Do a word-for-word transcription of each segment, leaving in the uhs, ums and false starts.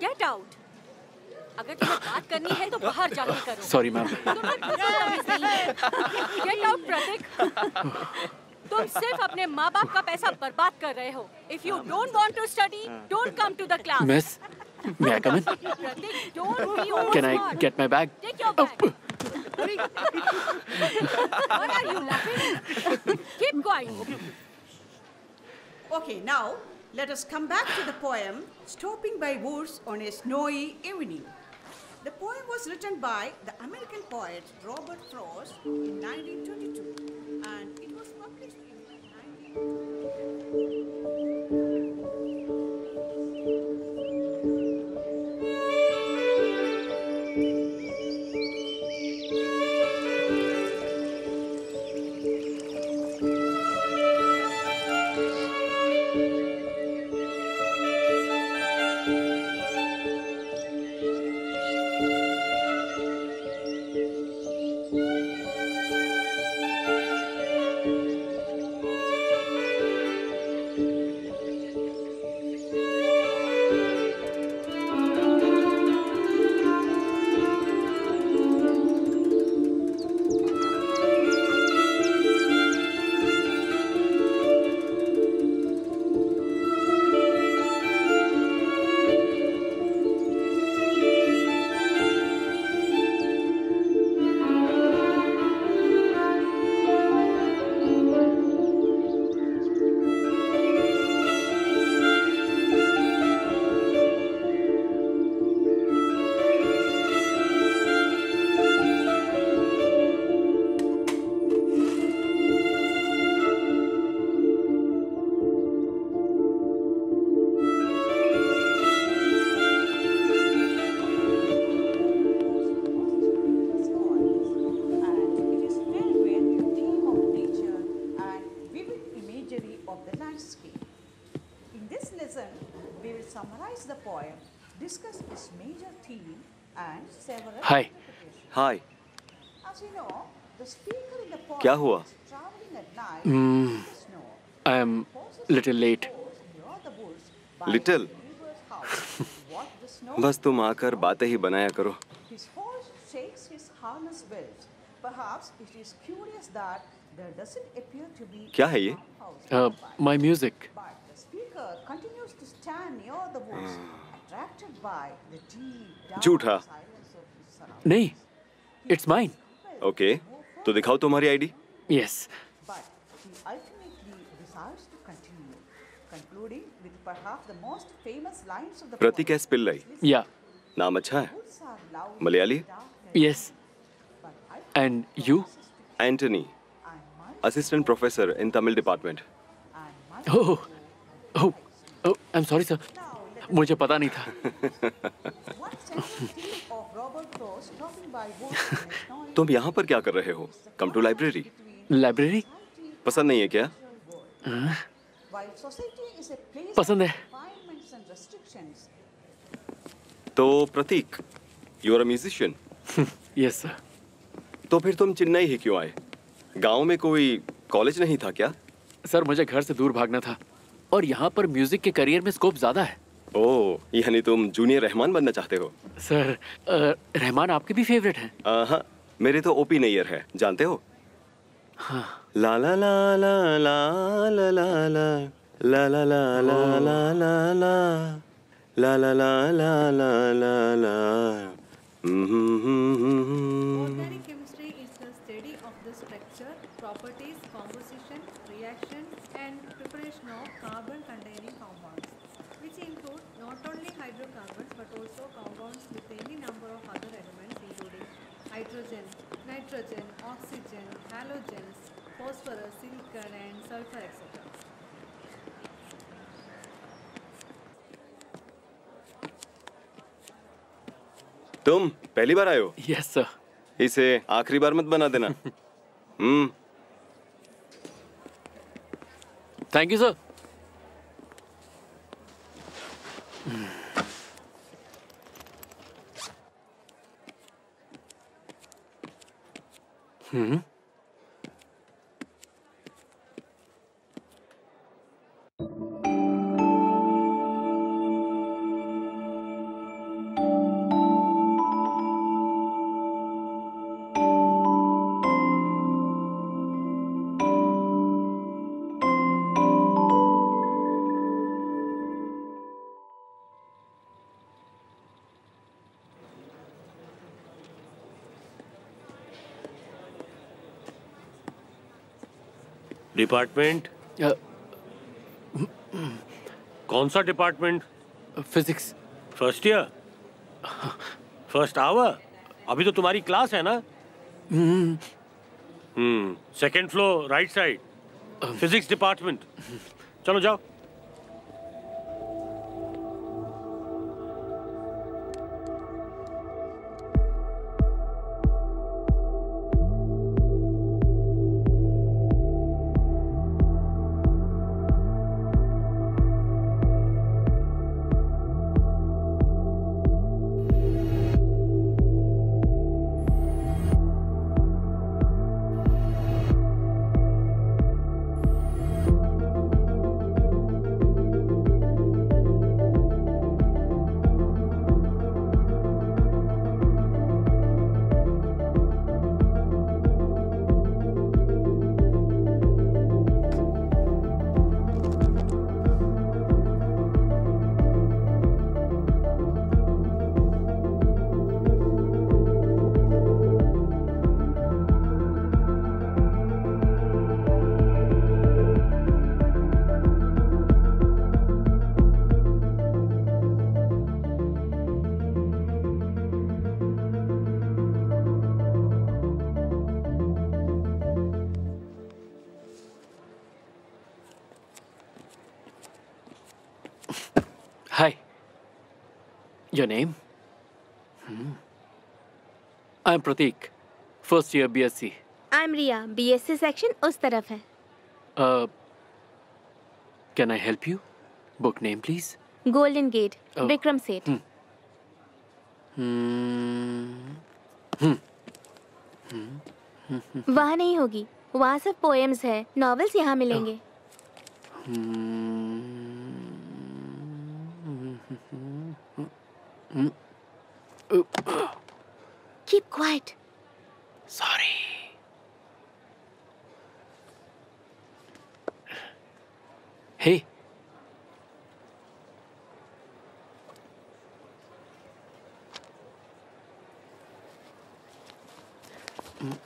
Get out. अगर तुम्हें बात करनी है तो बाहर जाके करो। Sorry ma'am. Get out Prateek. तुम सिर्फ अपने माँ बाप का पैसा बर्बाद कर रहे हो। If you don't want to study, don't come to the class. Miss, may I come in? Prateek, don't be overboard. Can I get my bag? Take your bag. What are you laughing? Keep going. Okay, now. Let us come back to the poem, Stopping by Woods on a Snowy Evening. The poem was written by the American poet Robert Frost in nineteen twenty-two and it was published in Hi. Hi. क्या हुआ? Hmm. I am little late. Little? बस तुम आकर बातें ही बनाया करो. क्या है ये? Uh, my music. झूठा. नहीं, it's mine. Okay, तो दिखाओ तुम्हारी ID. Yes. Prateek S Pillai. Yeah. नाम अच्छा है. Malayali. Yes. And you? Anthony, assistant professor in Tamil department. Oh, oh, oh, I'm sorry sir. मुझे पता नहीं था. तुम यहाँ पर क्या कर रहे हो? Come to library. लाइब्रेरी पसंद नहीं है क्या? पसंद है. तो Prateek, you are a musician. Yes sir. तो फिर तुम चेन्नई ही क्यों आए? गांव में कोई कॉलेज नहीं था क्या? सर, मुझे घर से दूर भागना था और यहाँ पर म्यूजिक के करियर में स्कोप ज्यादा है. ओह, यानी तुम जूनियर रहमान बनना चाहते हो? सर, रहमान आपके भी फेवरेट हैं? हाँ, मेरे तो ओ पी नैयर है, जानते हो? हाँ. ला ला ला ला ला ला ला La la la la la la la. La la la la la la la. Ordinary chemistry is the study of the structure, properties, composition, reaction and preparation of carbon-containing compounds, which include not only hydrocarbons but also compounds with any number of other elements including hydrogen, nitrogen, oxygen, halogens, phosphorus, silicon and sulfur, et cetera. तुम पहली बार आए हो? Yes sir. इसे आखिरी बार मत बना देना। हम्म। Thank you sir. हम्म। डिपार्टमेंट uh, कौन सा department? Physics. First year, first hour. अभी तो तुम्हारी क्लास है ना। हम्म। Second floor, right side, physics department. चलो जाओ। Your name? Hmm. I am Pratik, first year B S C. I am Riya, B S C section उस तरफ है. Uh, can I help you? Book name please. Golden Gate. Oh. Vikram Seth. Hmm. Hmm. Hmm. Hmm. Hmm. वहाँ नहीं होगी. वहाँ सिर्फ poems है. Novels यहाँ मिलेंगे. Oh. Hmm. Mm. Uh. Keep quiet. Sorry. Hey. Mm. Mm.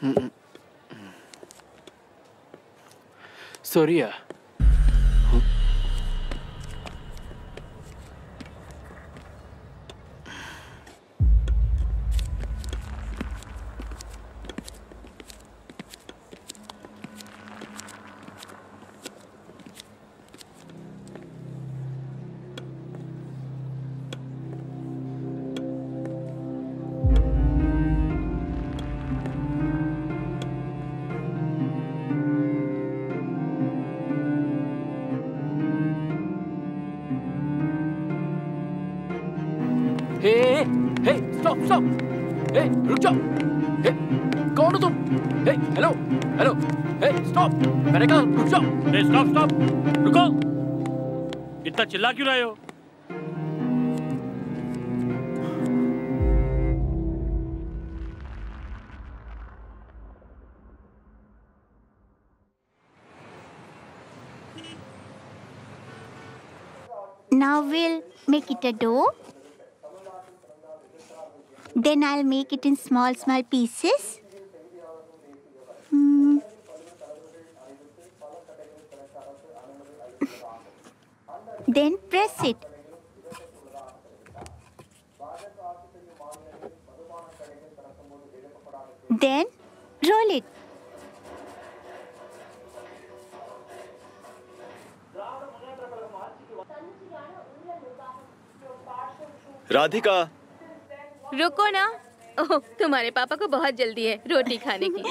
Mm. Mm. Soria. Huh? Stop stop, रुको, इतना चिल्ला क्यों रहे हो? Now we'll make it a dough. Then I'll make it in small, small pieces. Mm. Then press it. Then roll it. Radhika, रुको ना। ओह, तुम्हारे पापा को बहुत जल्दी है रोटी खाने की।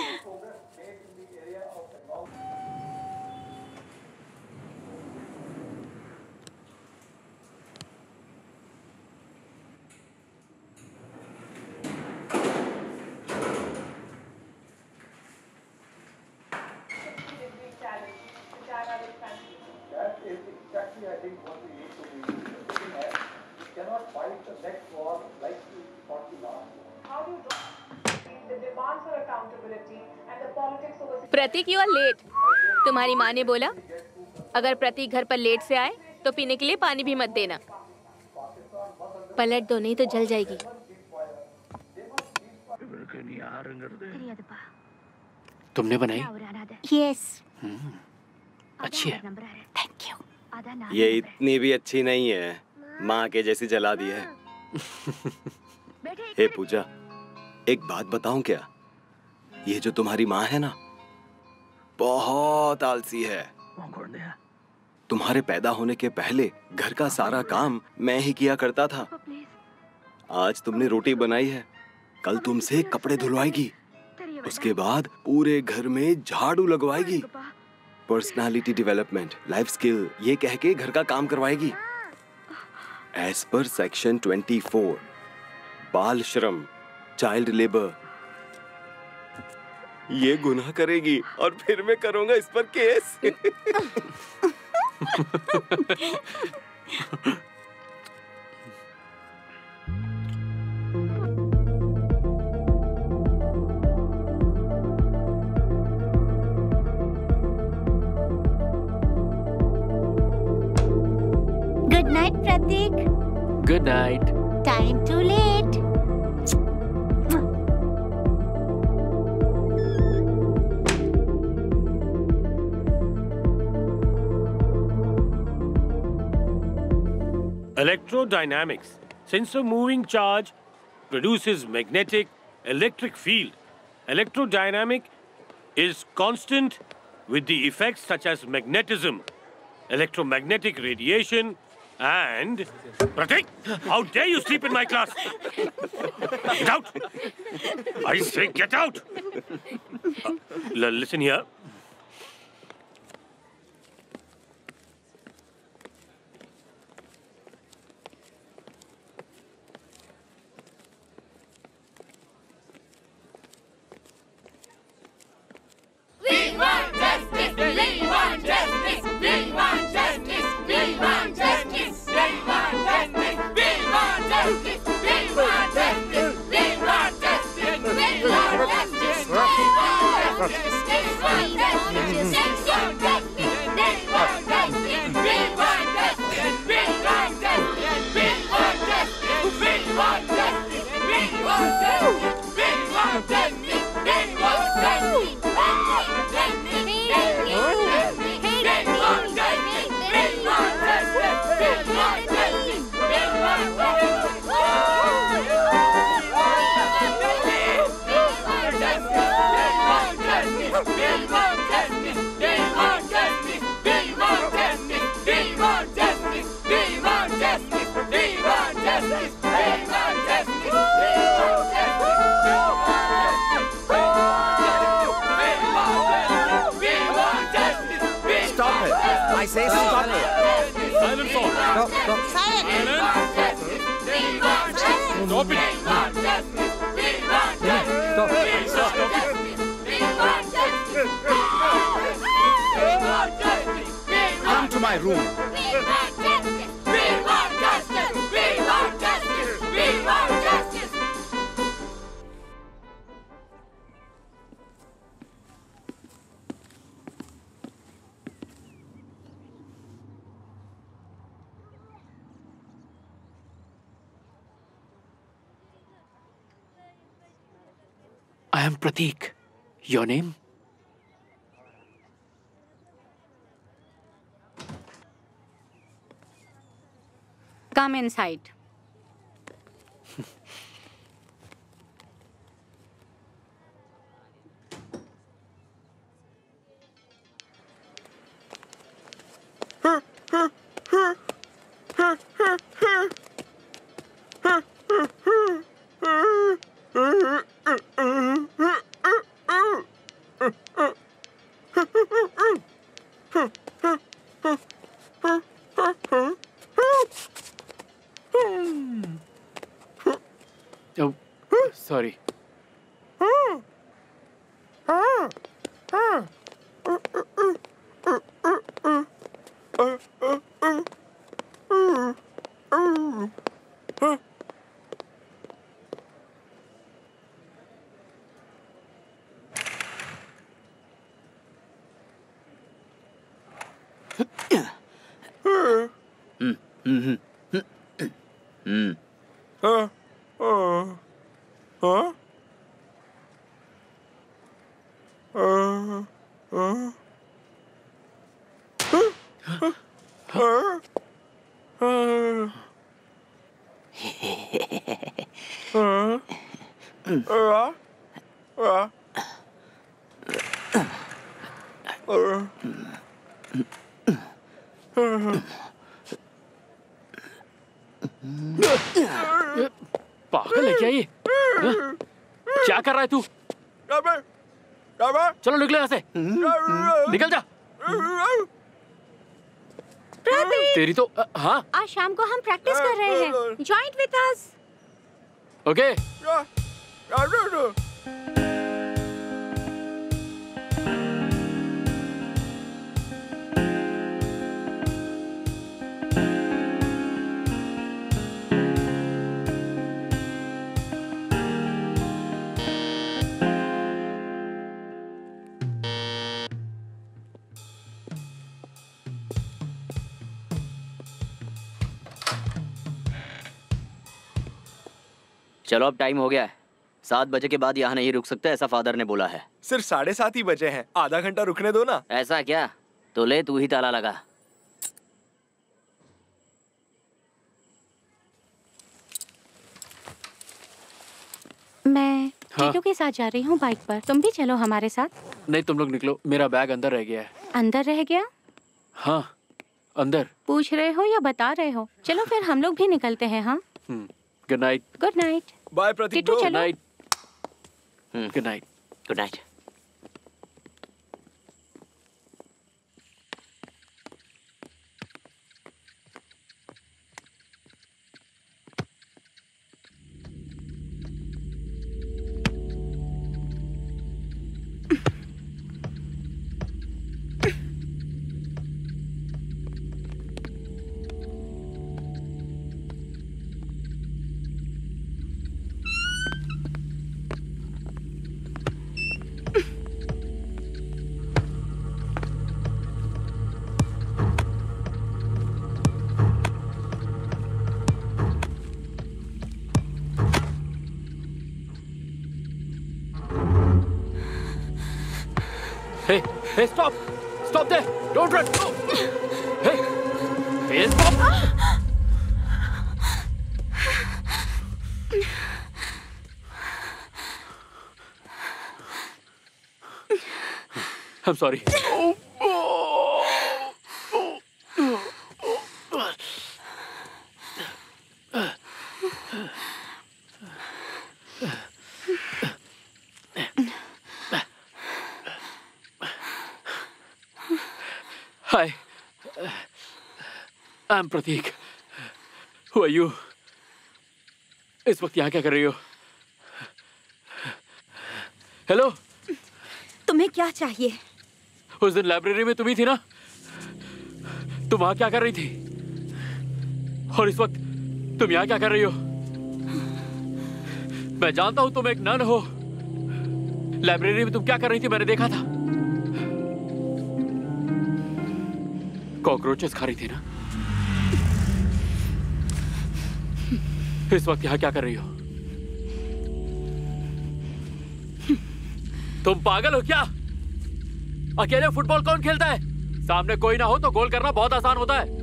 Prateek, you are late. तुम्हारी माँ ने बोला अगर प्रतीक घर पर लेट से आए तो पीने के लिए पानी भी मत देना। पलट दो नहीं तो जल जाएगी। तुमने बनाई? यस। अच्छी है। Thank you. ये इतनी भी अच्छी नहीं है, माँ के जैसी जला दी है। हे पूजा, एक बात बताऊं क्या? ये जो तुम्हारी माँ है ना, बहुत आलसी है। तुम्हारे पैदा होने के पहले घर का सारा काम मैं ही किया करता था। आज तुमने रोटी बनाई है, कल तुमसे कपड़े धुलवाएगी, उसके बाद पूरे घर में झाड़ू लगवाएगी। पर्सनालिटी डेवलपमेंट, लाइफ स्किल, ये कह के घर का काम करवाएगी। एज पर सेक्शन चौबीस, बाल श्रम, चाइल्ड लेबर, ये गुनाह करेगी और फिर मैं करूंगा इस पर case. Good night Prateek. Good night. Time to late. Electrodynamics, since a moving charge produces magnetic electric field, electrodynamic is constant with the effects such as magnetism, electromagnetic radiation and... Pratik, how dare you sleep in my class? Get out! I say get out! Uh, listen here. We want justice! We want justice! We want justice! We want justice! We want justice! We want justice! We want justice! We want justice! We want justice! We want justice! We want justice! We want justice! I say stop it. Silence all. Stop, stop. Silence. Stop it. Stop it. Stop it. Come to my room. We want justice. We want justice. We want justice. We want justice. I am Pratik. Your name? Come inside. पागल है क्या ये? क्या कर रहा है तू? चलो निकल यहाँ से, निकल जा। तेरी तो हाँ। आज शाम को हम प्रैक्टिस कर रहे हैं। Join with us. ओके। चलो अब टाइम हो गया है, सात बजे के बाद यहाँ नहीं रुक सकते, ऐसा फादर ने बोला है। सिर्फ साढ़े सात ही बजे हैं, आधा घंटा रुकने दो ना। ऐसा क्या, तो ले तू ही ताला लगा। मैं हाँ? टीटू के साथ जा रही हूँ बाइक पर, तुम भी चलो हमारे साथ। नहीं तुम लोग निकलो, मेरा बैग अंदर रह गया है। अंदर रह गया? हाँ अंदर। पूछ रहे हो या बता रहे हो? चलो फिर हम लोग भी निकलते हैं। हाँ good night. Good night. Bye Prateek. Good night. Good night. Good night. Hey, stop! Stop there! Don't run! No! Hey! Hey, stop! I'm sorry. Oh. I'm Pratik. Who are you? इस वक्त यहाँ क्या कर रही हो? Hello? तुम्हें क्या चाहिए? उस दिन लाइब्रेरी में तुम ही थी ना? तुम वहाँ क्या कर रही थी? और इस वक्त तुम यहाँ क्या कर रही हो? मैं जानता हूँ तुम एक नन हो। लाइब्रेरी में तुम क्या कर रही थी मैंने देखा था। कॉकरोचेस खा रही थी ना? इस वक्त यहाँ क्या कर रही हो? तुम पागल हो क्या? अकेले फुटबॉल कौन खेलता है? सामने कोई ना हो तो गोल करना बहुत आसान होता है।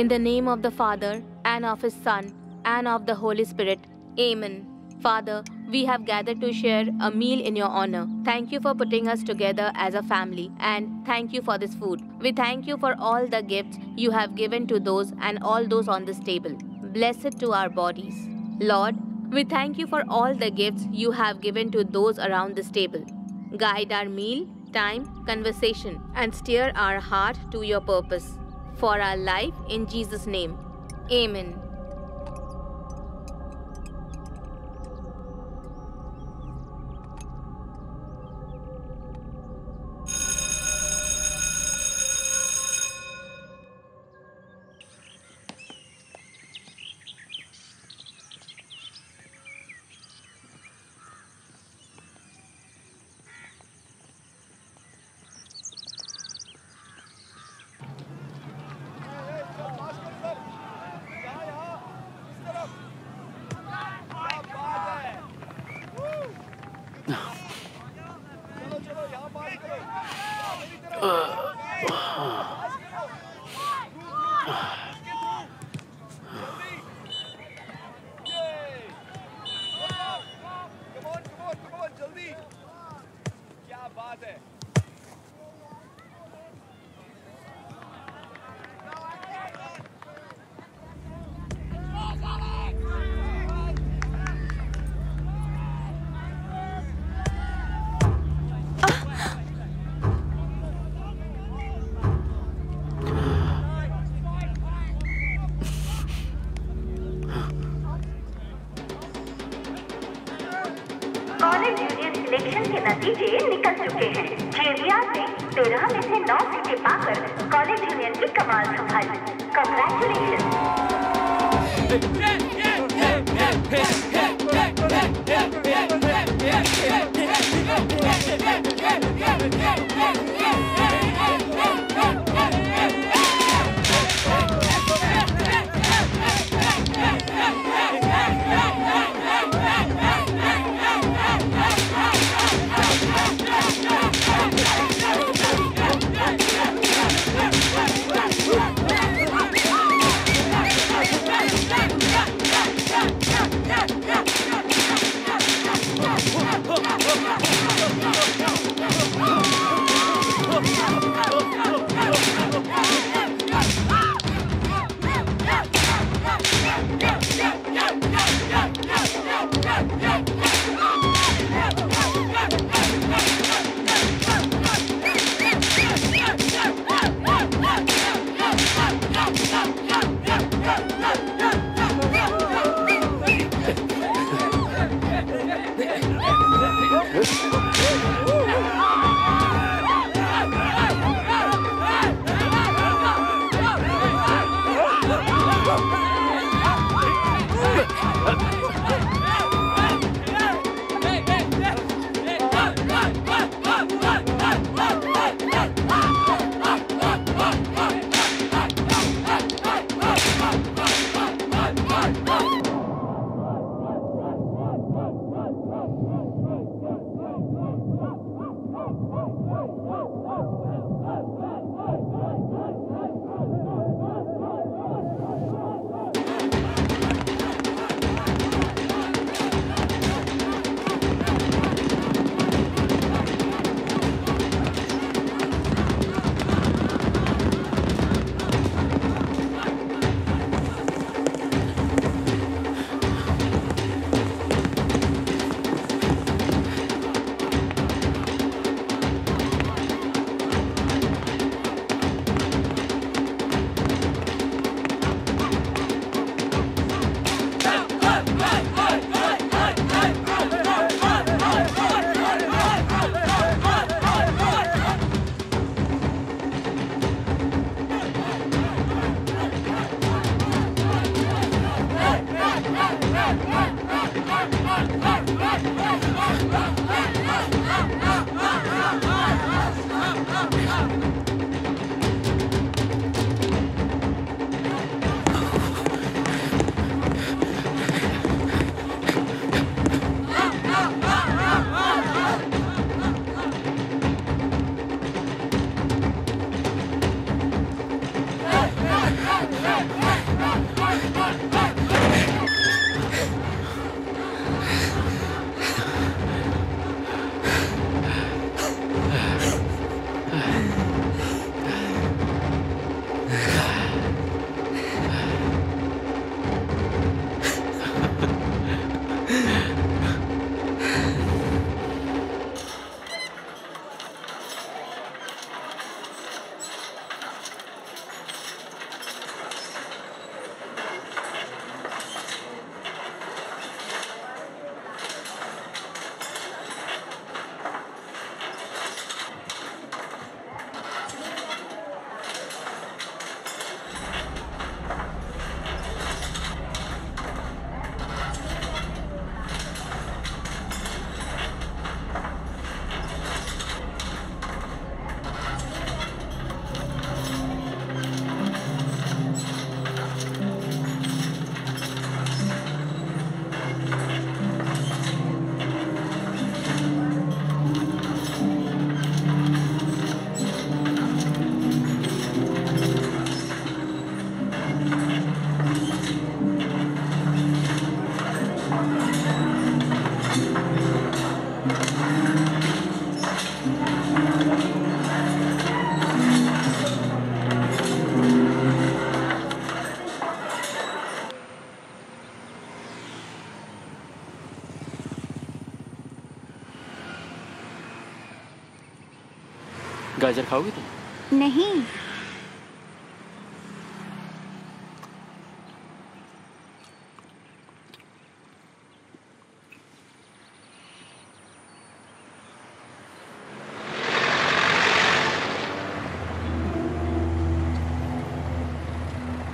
In the name of the Father, and of His Son, and of the Holy Spirit. Amen. Father, we have gathered to share a meal in your honor. Thank you for putting us together as a family, and thank you for this food. We thank you for all the gifts you have given to those and all those on this table. Blessed to our bodies. Lord, we thank you for all the gifts you have given to those around this table. Guide our meal, time, conversation, and steer our heart to your purpose. For our life, in Jesus' name. Amen. Yeah. गाजर खाओगी तुम? नहीं।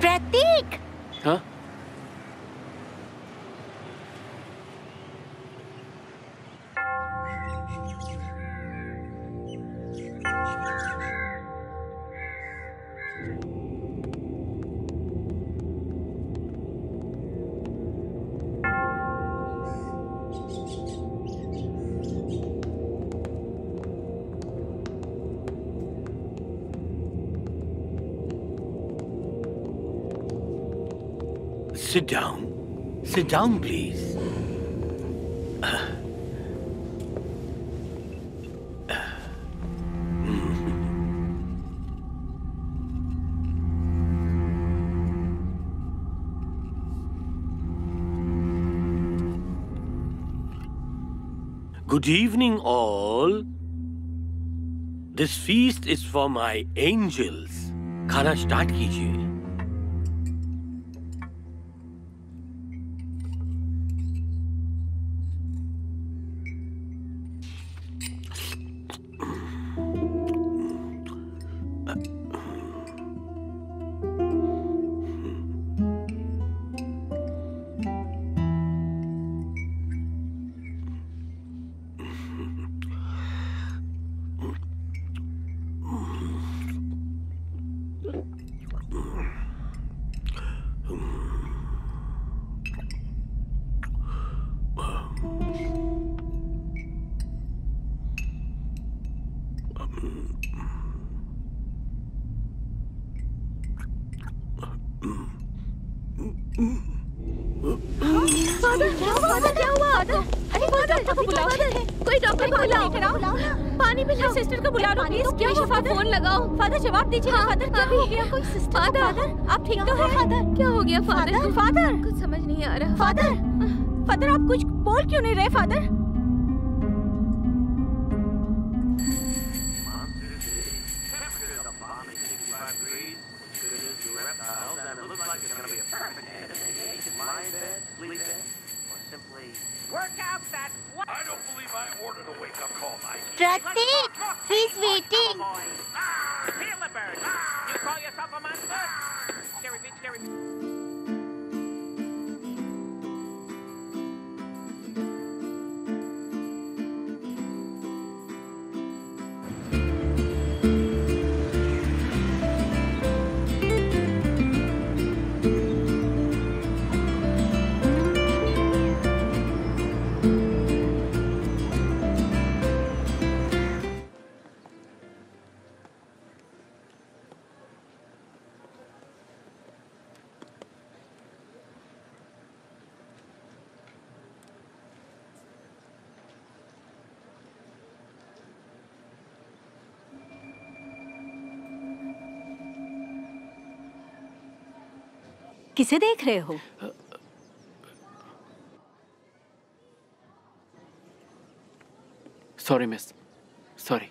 प्रतीक। हाँ? Sit down. Sit down, please. Good evening, all. This feast is for my angels. खाना start कीजिए. Mm. Father father क्या हुआ? अरे कोई डॉक्टर को बुलाओ, कोई डॉक्टर को बुलाओ, पानी में लाओ, सिस्टर को बुला लो प्लीज। क्या हुआ? फोन लगाओ। फादर जवाब दीजिए। फादर क्या हो गया? कोई सिस्टर? फादर आप ठीक तो हैं? फादर क्या हो गया? फादर फादर कुछ समझ नहीं आ रहा। फादर फादर आप कुछ बोल क्यों नहीं रहे? फादर किसे देख रहे हो? Sorry miss, sorry.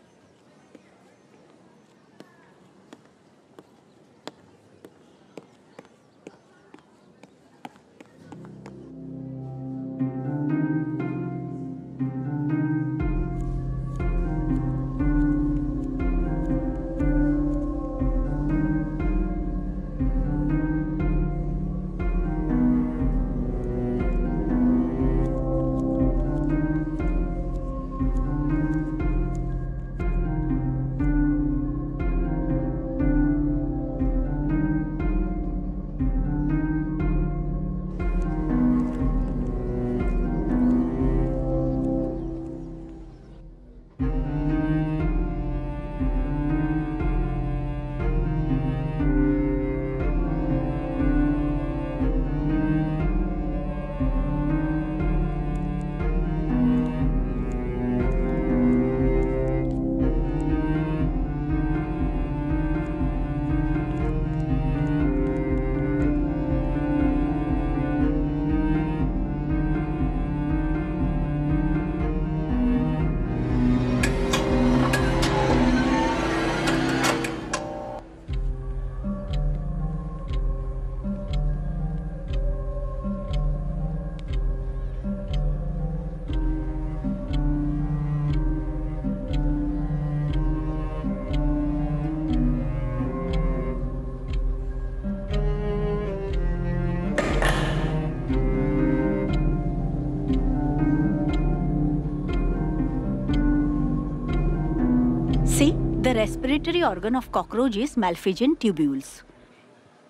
The respiratory organ of cockroach is Malpighian tubules.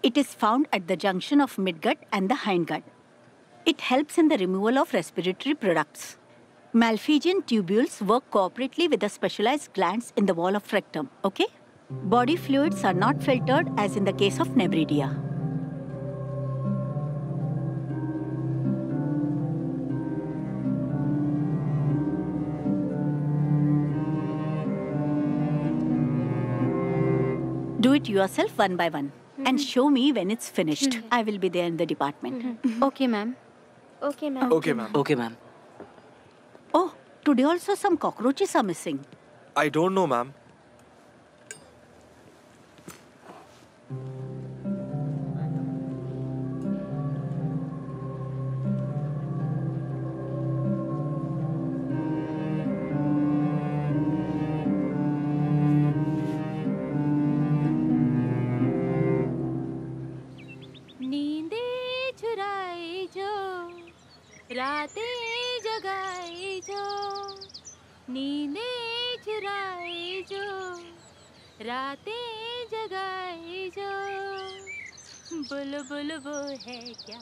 It is found at the junction of midgut and the hindgut. It helps in the removal of respiratory products. Malpighian tubules work cooperatively with the specialized glands in the wall of rectum, okay? Body fluids are not filtered as in the case of Nebridia. Do it yourself one by one, mm-hmm. and show me when it's finished. Mm-hmm. I will be there in the department. Mm-hmm. Okay, ma'am. Okay, ma'am. Okay, ma'am. Okay, ma'am. Oh, today also some cockroaches are missing. I don't know, ma'am. रातें जगाए जो नींदें चुराए जो रातें जगाए जो बुलबुल वो है क्या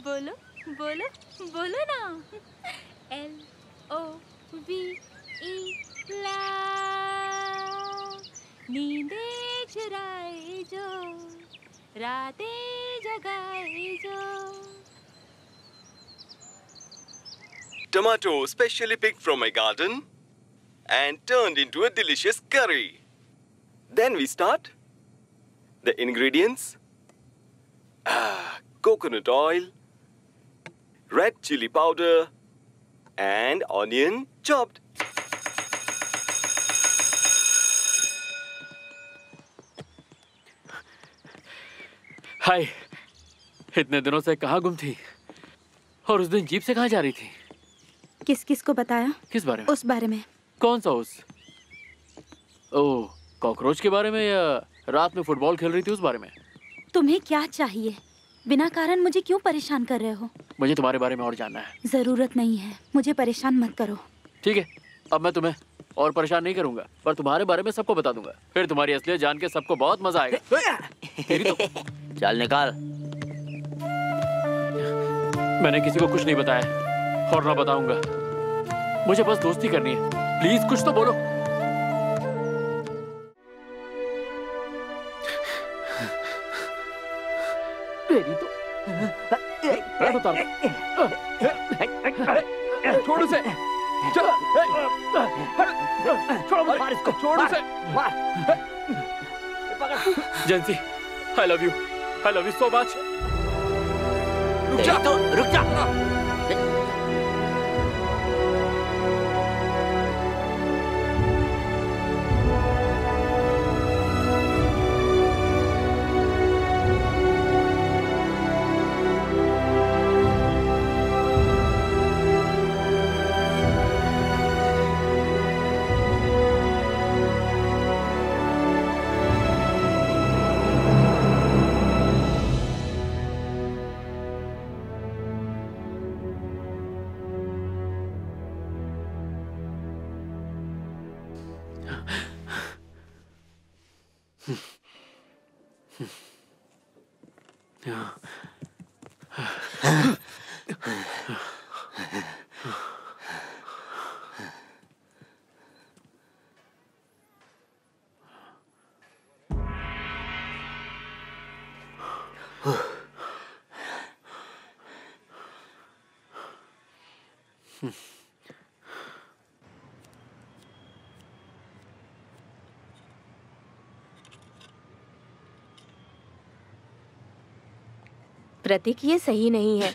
बोलो बोलो बोलो ना एल ओ वी ई ला नींदें चुराए जो रातें जगाए जो। Tomato specially picked from my garden and turned into a delicious curry. Then we start. The ingredients: ah, coconut oil, red chili powder, and onion chopped. हाय, इतने दिनों से कहाँ गुम थी और उस दिन जीप से कहाँ जा रही थी? किस किस को बताया? किस बारे में? उस बारे में। कौन सा उस? ओह, कॉकरोच के बारे में या रात में फुटबॉल खेल रही थी उस बारे में? तुम्हें क्या चाहिए? बिना कारण मुझे क्यों परेशान कर रहे हो? मुझे तुम्हारे बारे में और जानना है। जरूरत नहीं है, मुझे परेशान मत करो। ठीक है, अब मैं तुम्हें और परेशान नहीं करूंगा, पर तुम्हारे बारे में सबको बता दूंगा। फिर तुम्हारी असलियत जान के सबको बहुत मजा आएगा। चल निकाल। मैंने किसी को कुछ नहीं बताया और ना बताऊंगा। मुझे बस दोस्ती करनी है, प्लीज कुछ तो बोलो। तेरी तो छोड़ उसे, छोड़ इसको, छोड़ उसे। जयंती, I love you. I love you so much. रुक जा, तो रुक जा। प्रतीक, ये सही नहीं है।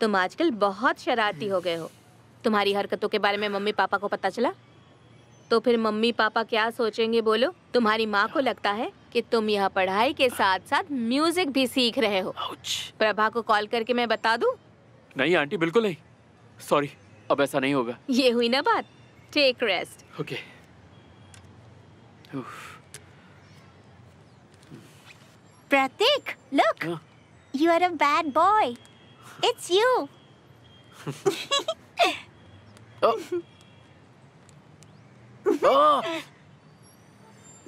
तुम आजकल बहुत शरारती हो गए हो। तुम्हारी हरकतों के बारे में मम्मी पापा को पता चला तो फिर मम्मी पापा क्या सोचेंगे बोलो? तुम्हारी माँ को लगता है कि तुम यहाँ पढ़ाई के साथ साथ म्यूजिक भी सीख रहे हो। प्रभा को कॉल करके मैं बता दूं? नहीं आंटी, बिल्कुल नहीं। सॉरी, अब ऐसा नहीं होगा। ये हुई ना बात। Take rest. Okay. Prateek, look, You are a bad boy. It's you. oh. Oh.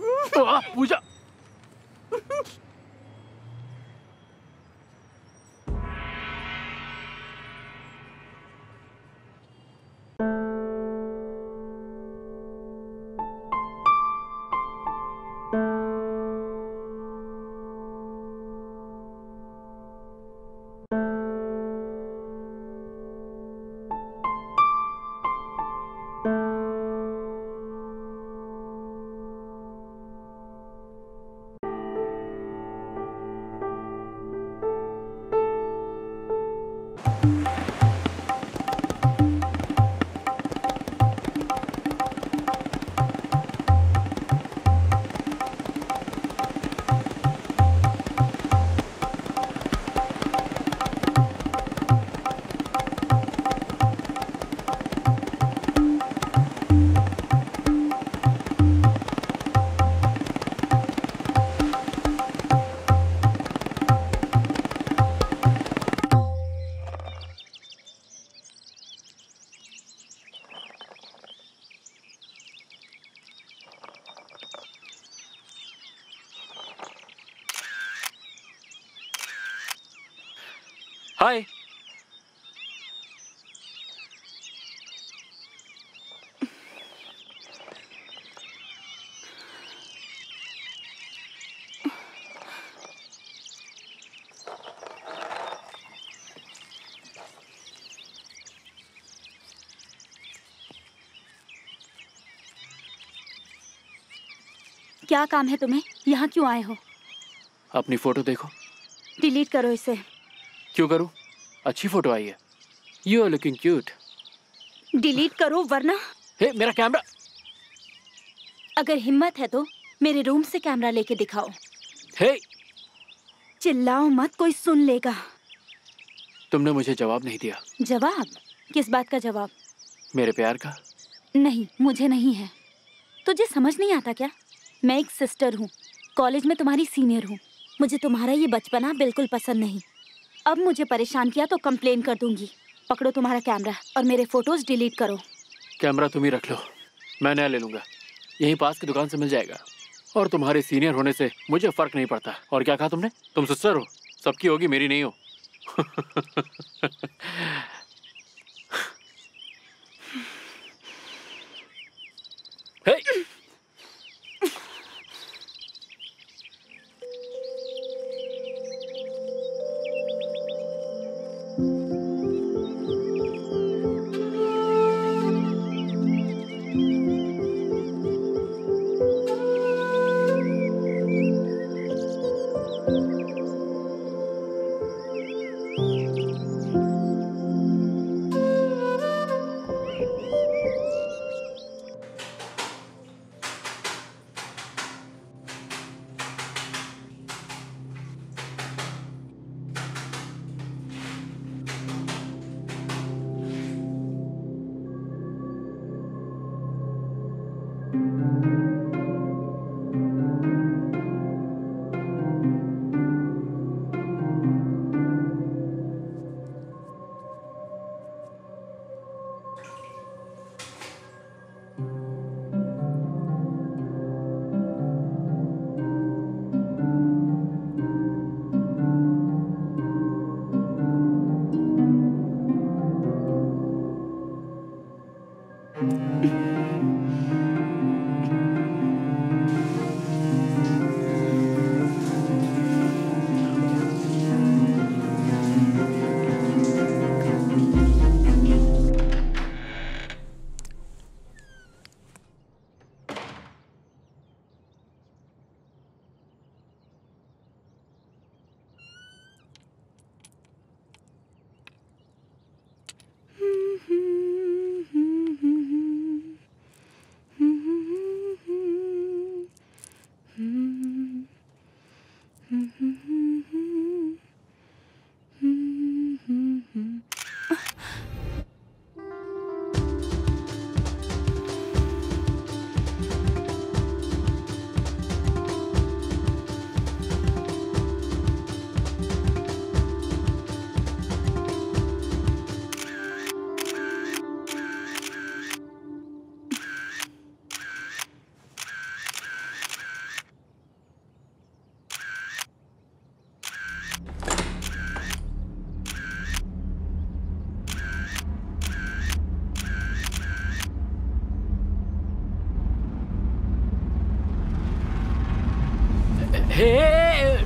Oh, Pooja. Hi, क्या काम है तुम्हें? यहाँ क्यों आए हो? अपनी फोटो देखो। डिलीट करो इसे। क्यों करूँ? अच्छी फोटो आई है। You are looking cute. Delete करो वरना। हे मेरा कैमरा। अगर हिम्मत है तो मेरे रूम से कैमरा लेके दिखाओ। हे चिल्लाओ मत, कोई सुन लेगा। तुमने मुझे जवाब नहीं दिया। जवाब? किस बात का जवाब? मेरे प्यार का। नहीं, मुझे नहीं है। तुझे समझ नहीं आता क्या? मैं एक सिस्टर हूँ, कॉलेज में तुम्हारी सीनियर हूँ। मुझे तुम्हारा ये बचपना बिल्कुल पसंद नहीं। अब मुझे परेशान किया तो कंप्लेन कर दूंगी। पकड़ो तुम्हारा कैमरा और मेरे फोटोज डिलीट करो। कैमरा तुम ही रख लो, मैं नया ले लूँगा। यहीं पास की दुकान से मिल जाएगा। और तुम्हारे सीनियर होने से मुझे फ़र्क नहीं पड़ता। और क्या कहा तुमने? तुम सिस्टर हो, सबकी होगी, मेरी नहीं हो। हे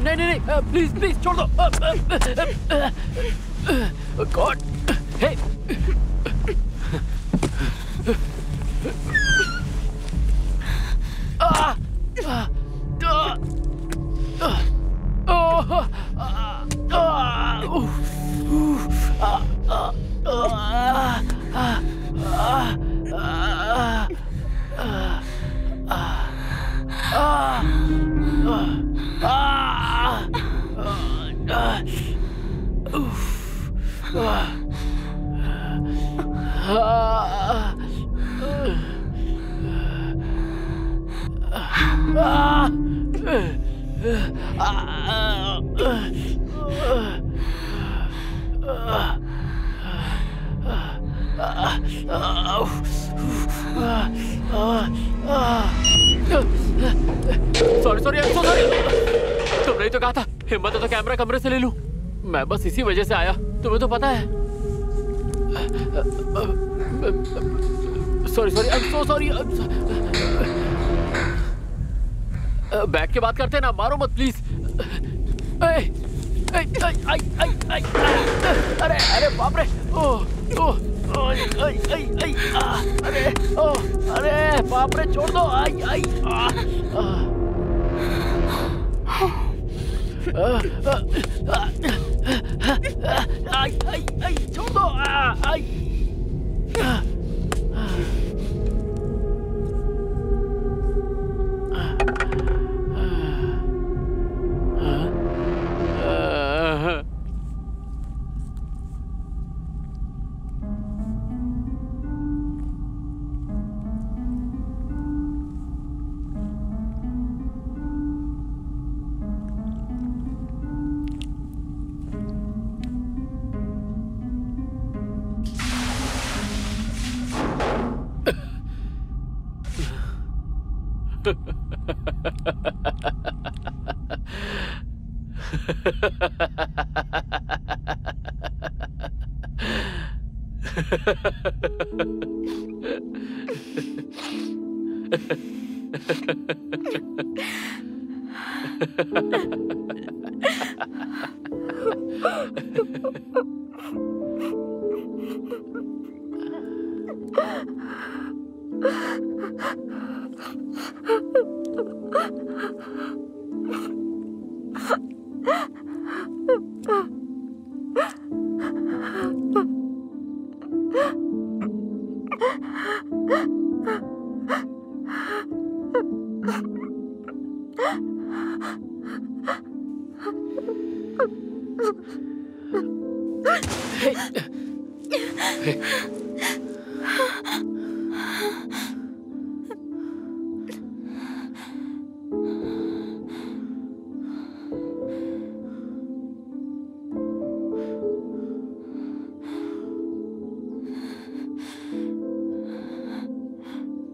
नहीं नहीं नहीं, प्लीज प्लीज छोड़ दो। गॉड हे कमरे से ले लूं। मैं बस इसी वजह से आया, तुम्हें तो पता है। Sorry sorry, I am so sorry. बैठ के बात करते हैं ना, मारो मत प्लीज। अरे अरे बाप रे, अरे बाप रे, छोड़ दो। आई आई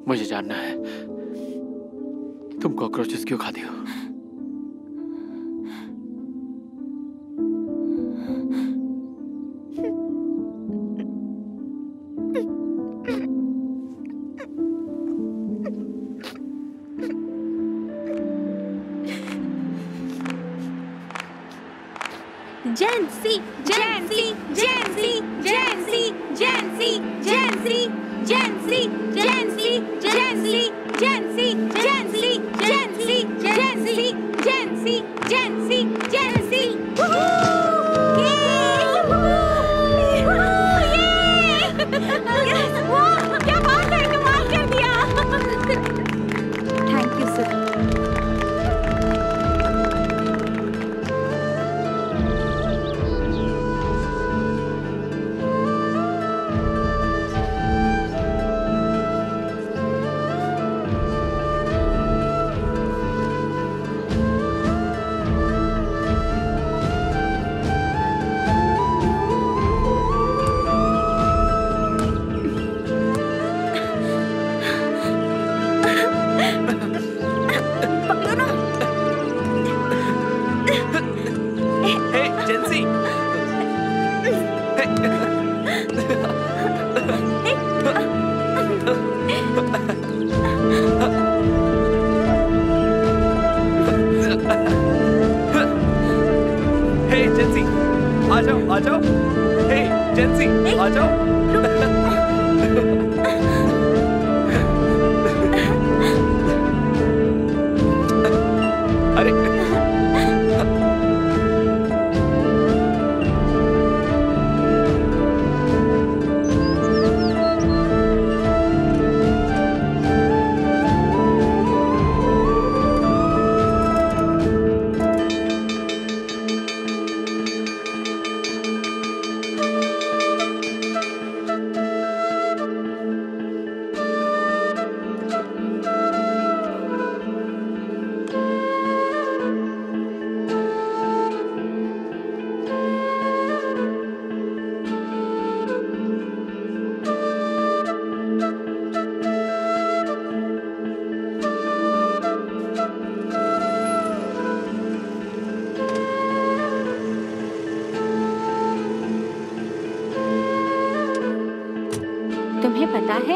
मुझे जानना है तुम कॉकरोचेस क्यों खाती हो। जेंसी जेंसी जेंसी जेंसी जेंसी जेंसी जेंसी जेंसी जेंसी जेंसी जेंसी जेंसी जेंसी जेंसी जेंसी जेंसी क्या बात है, कमाल कर दिया। Thank you sir.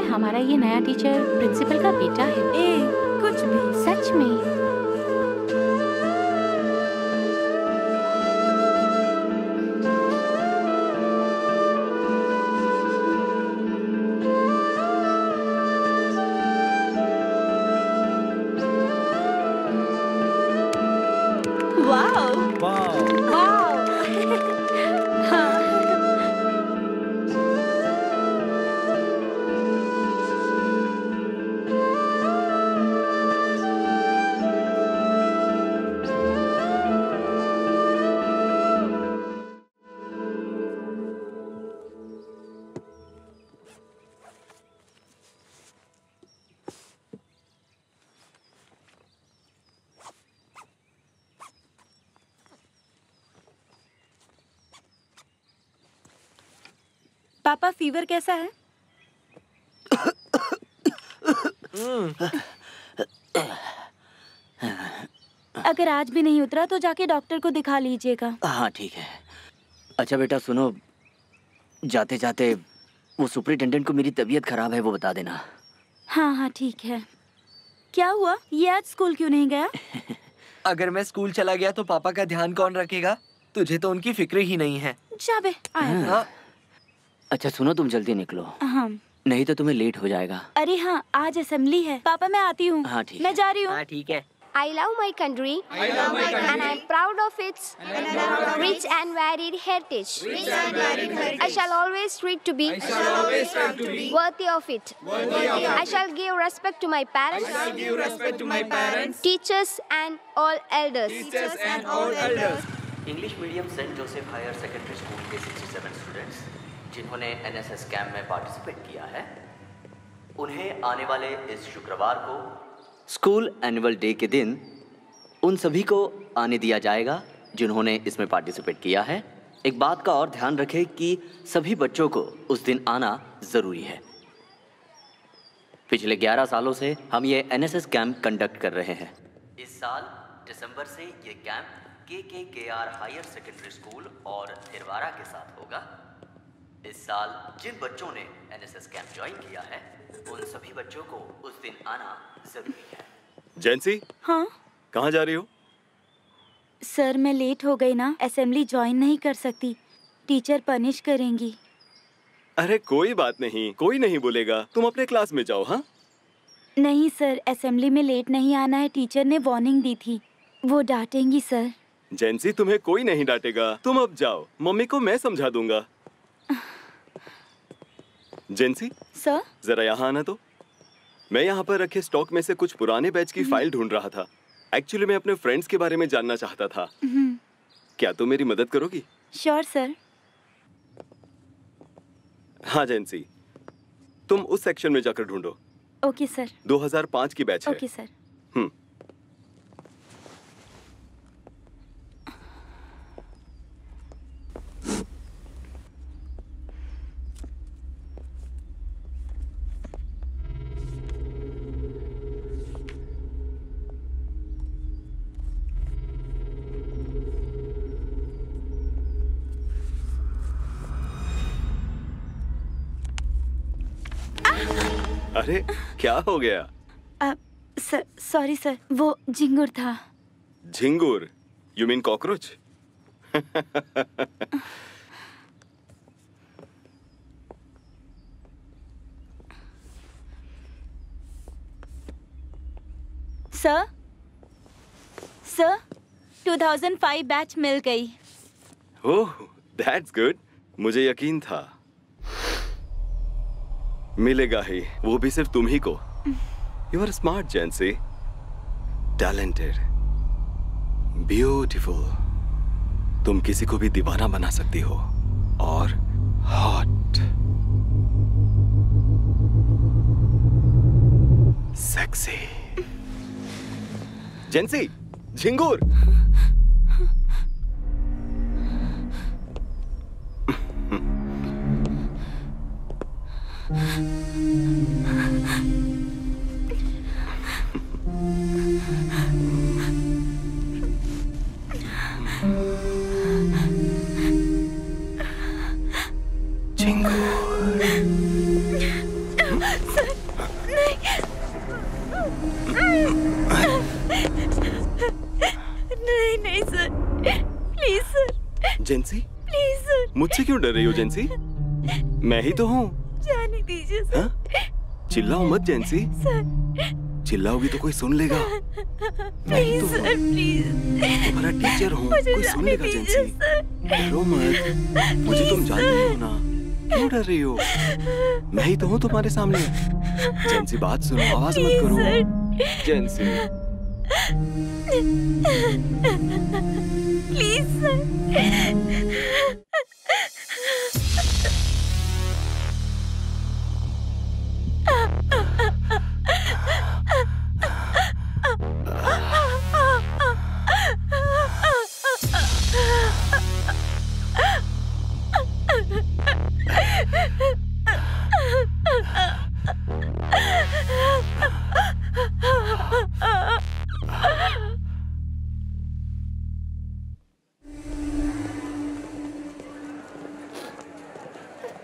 हमारा ये नया टीचर प्रिंसिपल का बेटा है। ए, कुछ भी सच में। पापा फीवर कैसा है? अगर आज भी नहीं उतरा तो जाके डॉक्टर को दिखा लीजिएगा। हाँ ठीक है। अच्छा बेटा सुनो, जाते जाते वो सुपरिटेंडेंट को मेरी तबीयत खराब है वो बता देना। हाँ हाँ ठीक है। क्या हुआ, ये आज स्कूल क्यों नहीं गया? अगर मैं स्कूल चला गया तो पापा का ध्यान कौन रखेगा? तुझे तो उनकी फिक्र ही नहीं है। जा बे, आया। अच्छा सुनो, तुम जल्दी निकलो। हाँ। नहीं तो तुम्हें लेट हो जाएगा। अरे हाँ, आज असेंबली है। पापा मैं आती हूँ। हाँ, मैं जा रही हूँ। हाँ, ठीक है। I love my country, I love my country, and I am proud of its rich and varied heritage. Rich and varied heritage. I shall always strive to be, I shall always strive to be worthy of it. Worthy of it. I shall give respect to my parents, I shall give respect to my parents, teachers and all elders. Teachers and all elders. English medium Saint Joseph Higher Secondary School के sixty-seven students जिन्होंने N S S camp में participate किया है, उन्हें आने वाले इस शुक्रवार को स्कूल एनुअल डे के दिन उन सभी को आने दिया जाएगा जिन्होंने इसमें पार्टिसिपेट किया है। एक बात का और ध्यान रखें कि सभी बच्चों को उस दिन आना ज़रूरी है। पिछले ग्यारह सालों से हम ये एनएसएस कैंप कंडक्ट कर रहे हैं। इस साल दिसंबर से ये camp KKKR higher secondary school और थिरवारा के साथ होगा। इस साल जिन बच्चों ने एनएसएस कैंप ज्वाइन किया है उन सभी बच्चों को उस दिन आना जरूरी है। जैनसी। हाँ? कहाँ जा रही हो? सर मैं लेट हो गई ना, असेंबली ज्वाइन नहीं कर सकती, टीचर पनिश करेंगी। अरे कोई बात नहीं, कोई नहीं बोलेगा, तुम अपने क्लास में जाओ। हाँ? नहीं सर, असेंबली में लेट नहीं आना है, टीचर ने वार्निंग दी थी, वो डांटेंगी सर। जैनसी तुम्हें कोई नहीं डांटेगा, तुम अब जाओ, मम्मी को मैं समझा दूंगा। जेंसी। सर? जरा यहाँ आना तो। मैं यहाँ पर रखे स्टॉक में से कुछ पुराने बैच की फाइल ढूंढ रहा था। एक्चुअली मैं अपने फ्रेंड्स के बारे में जानना चाहता था। क्या तुम मेरी मदद करोगी? Sure sir. हाँ जेंसी, तुम उस सेक्शन में जाकर ढूंढो। Okay sir. दो हज़ार पाँच की बैच है। Okay sir. हम्म। अरे क्या हो गया? सॉरी सर, वो झिंगुर था। झिंगुर? You mean cockroach? Sir sir दो हज़ार पाँच बैच मिल गई। ओह दैट्स गुड, मुझे यकीन था मिलेगा ही, वो भी सिर्फ तुम ही को। You are smart Jensi, talented, beautiful, तुम किसी को भी दीवाना बना सकती हो, और हॉट, सेक्सी। जेंसी, झिंगूर। जेंसी? Please sir. मुझसे क्यों डर रही हो जेंसी? मैं ही तो हूँ। जाने दीजिए सर। चिल्लाओ मत जेंसी। सर। चिल्लाओगी तो कोई सुन लेगा। Please sir, please. तुम्हारा टीचर हूँ, कोई सुन लेगा जेंसी। डरो मत, मुझे तुम जानती हो ना, क्यों डर रही हो? मैं ही तो हूँ तुम्हारे सामने। जेंसी बात सुनो, आवाज मत करो। Jensi please sir.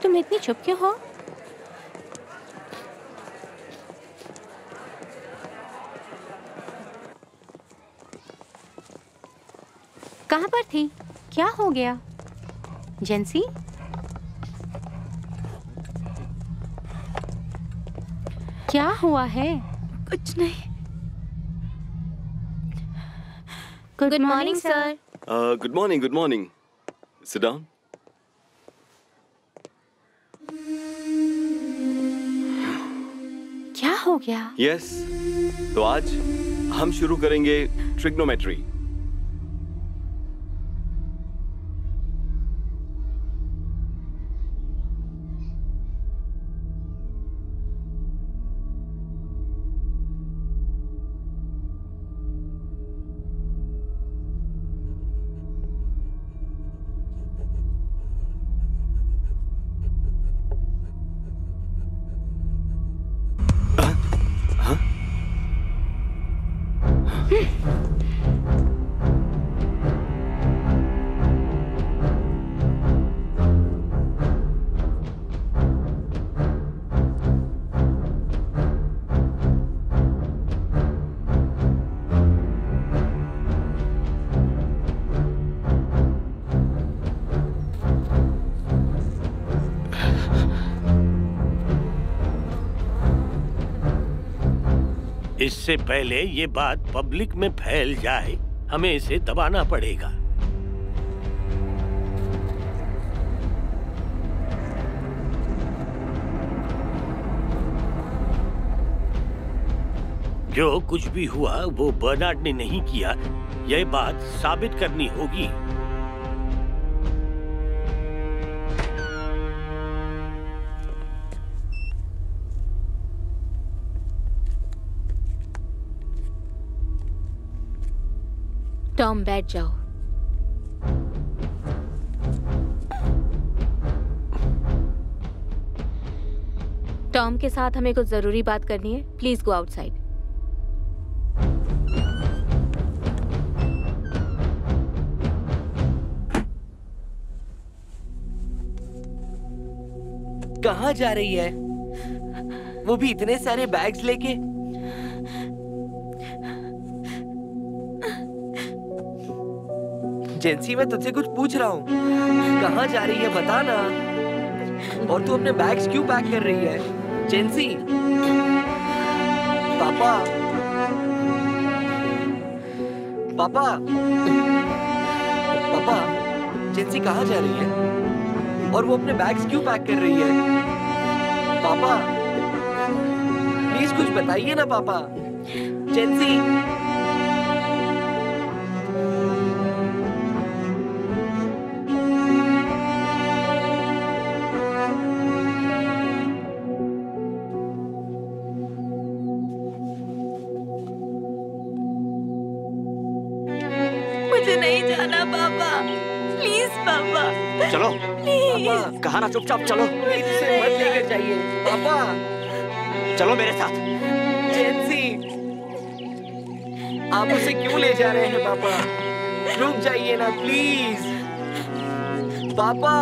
तुम इतनी चुप क्यों हो? कहाँ पर थी? क्या हो गया? जेंसी? क्या हुआ है? कुछ नहीं। Good morning sir. Good morning, good morning. Sit down. क्या हो गया? Yes. तो आज हम शुरू करेंगे ट्रिग्नोमेट्री। इससे पहले ये बात पब्लिक में फैल जाए, हमें इसे दबाना पड़ेगा। जो कुछ भी हुआ वो बर्नार्ड ने नहीं किया, यह बात साबित करनी होगी। टॉम बैठ जाओ। टॉम के साथ हमें कुछ जरूरी बात करनी है। Please go outside. कहाँ जा रही है? वो भी इतने सारे बैग्स लेके। जेंसी, मैं तुझसे कुछ पूछ रहा हूँ। कहाँ जा रही है बता ना। और तू अपने बैग्स क्यों पैक कर रही है? जेंसी, पापा, पापा, पापा, जेंसी कहाँ जा रही है? और वो अपने बैग्स क्यों पैक कर रही है? पापा, प्लीज कुछ बताइए ना पापा। जेंसी, कहा ना चुपचाप चलो। इसे मत लेकर जाइए। पापा, चलो मेरे साथ। जेंसी, आप उसे क्यों ले जा रहे हैं पापा? रुक जाइए ना प्लीज। पापा,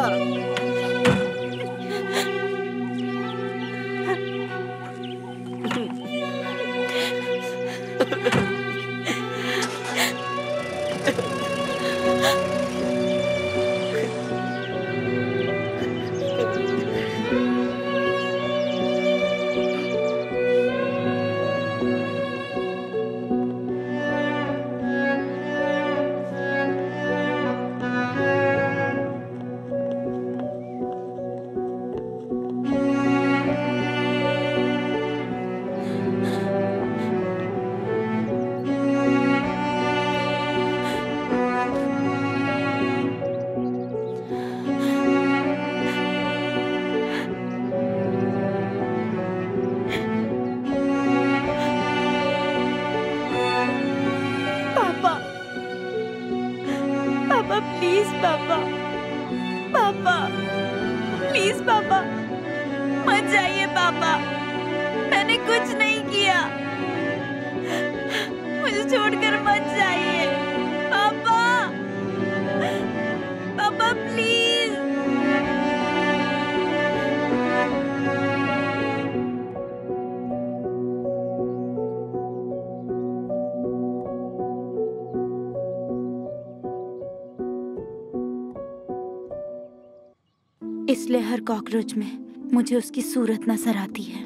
इसलिए हर कॉकरोच में मुझे उसकी सूरत नजर आती है।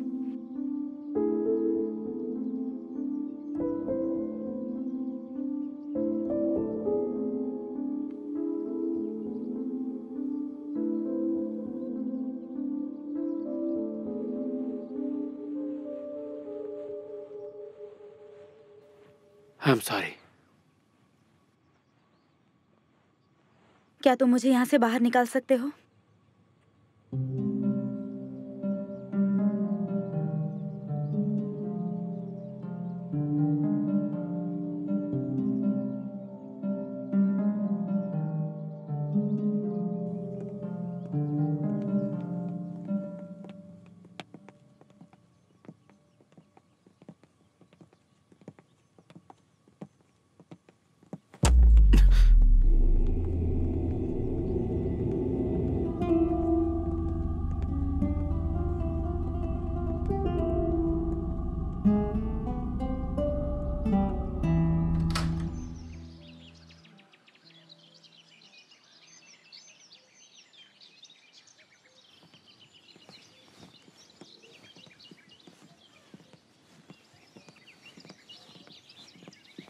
I am sorry. क्या तुम मुझे यहां से बाहर निकाल सकते हो?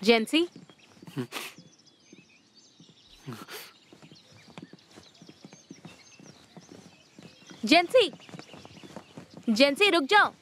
जेंसी, जेंसी, जेंसी रुक जाओ।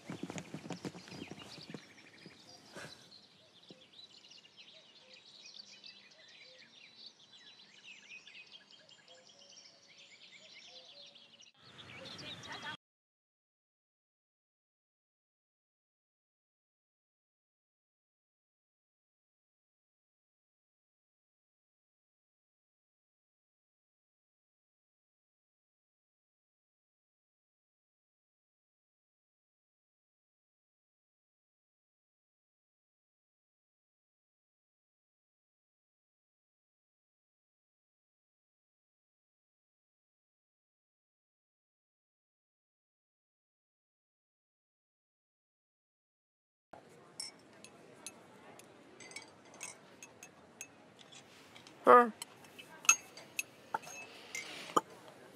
Uh.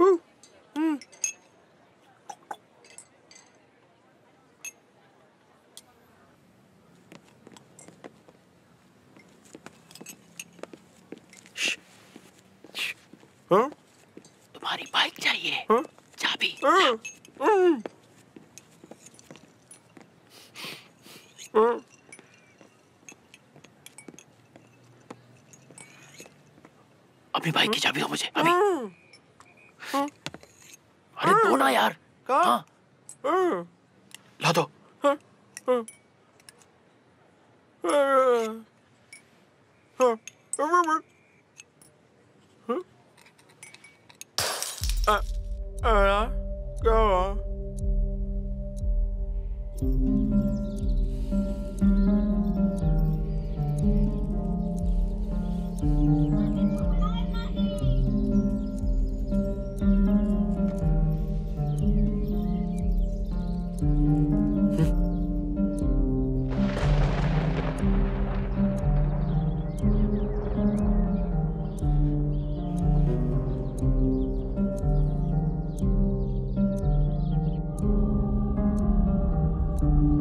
Ooh. Mm. Shh. Shh. Huh? तुम्हारी बाइक चाहिए? Huh? चाबी। Uh. Mm. Uh. अपनी बाइक की चाबी हो मुझे अभी। अरे दो ना यार। हाँ ला दो। Thank you.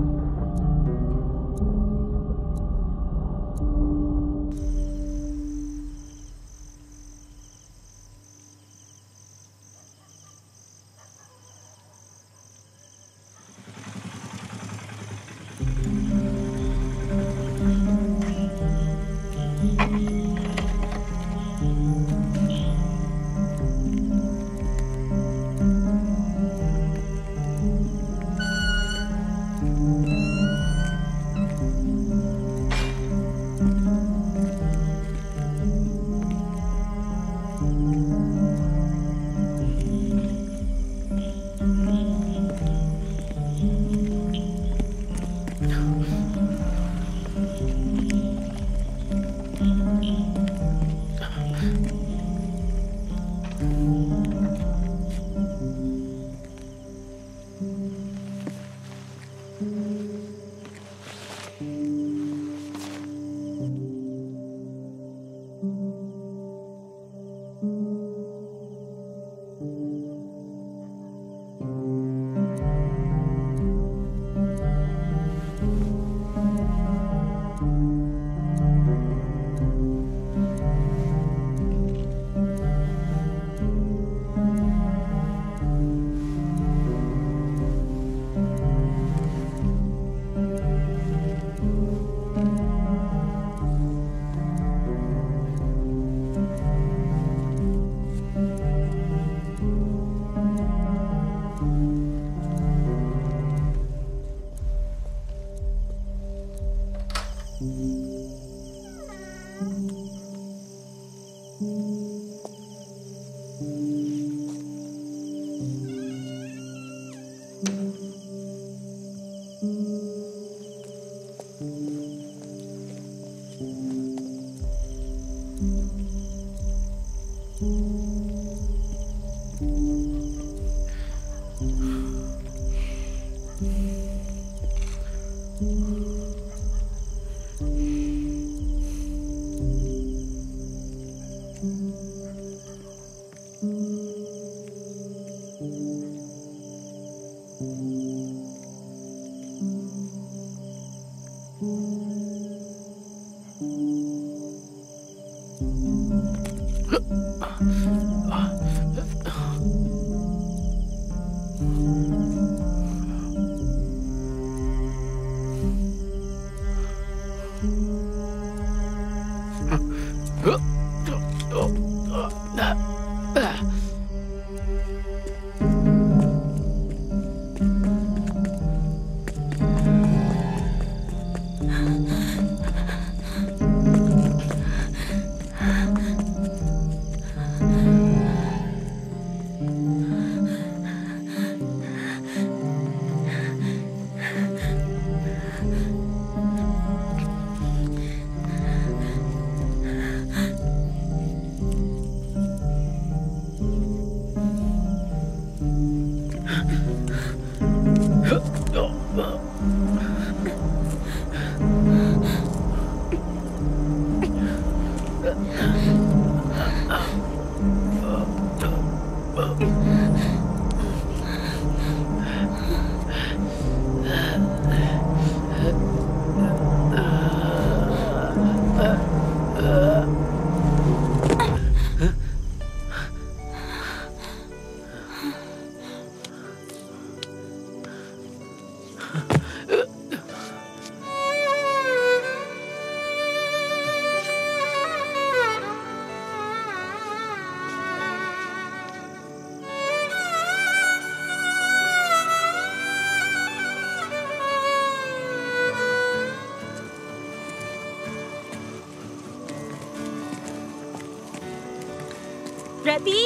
रेबी,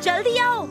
जल्दी आओ।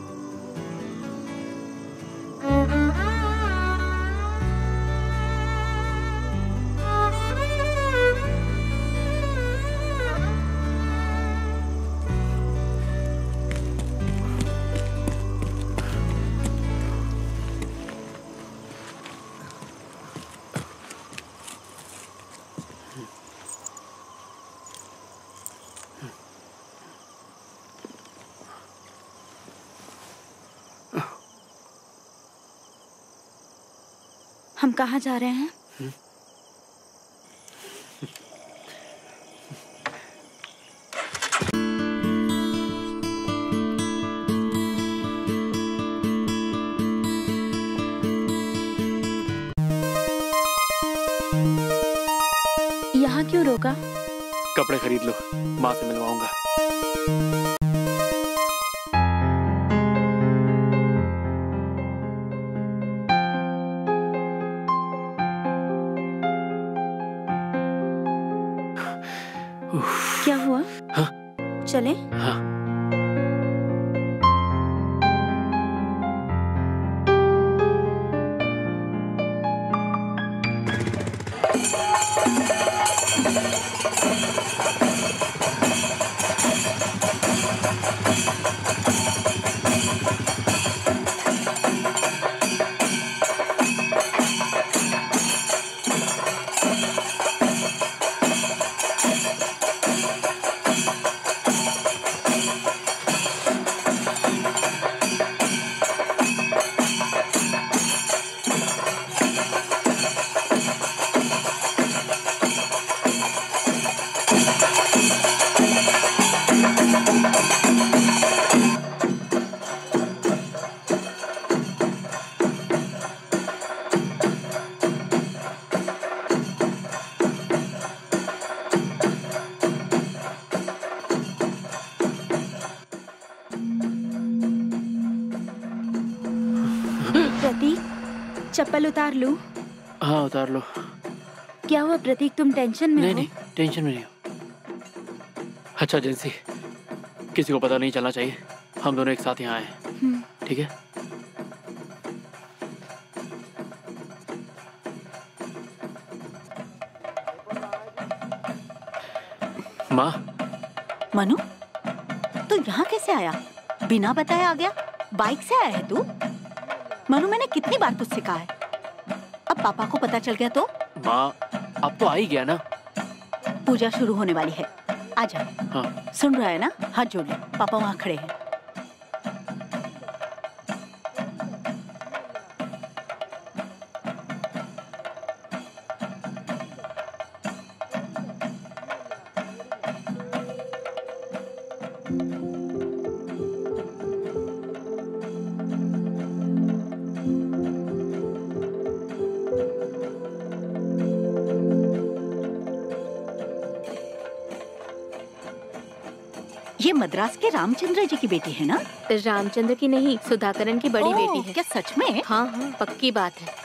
हम कहाँ जा रहे हैं? यहाँ क्यों रोका? कपड़े खरीद लो, माँ से मिलवाऊंगा। चले? हाँ। चप्पल उतार लूं? हाँ उतार लो। क्या हुआ प्रतीक, तुम टेंशन में नहीं, हो? नहीं नहीं टेंशन में नहीं हो। अच्छा जेंसी, किसी को पता नहीं चलना चाहिए हम दोनों एक साथ यहाँ आए हैं, ठीक है? माँ। मनु, तू यहाँ कैसे आया? बिना बताए आ गया? बाइक से आया है तू? मानो मैंने कितनी बार कुछ सिखा है। अब पापा को पता चल गया तो? माँ, अब तो आ ही गया ना। पूजा शुरू होने वाली है, आ जाओ। हाँ। सुन रहा है ना, हाथ जोड़ ले, पापा वहाँ खड़े हैं। मद्रास के रामचंद्र जी की बेटी है ना? रामचंद्र की नहीं, सुधाकरन की बड़ी ओ, बेटी है। क्या सच में? हाँ हाँ, पक्की बात है।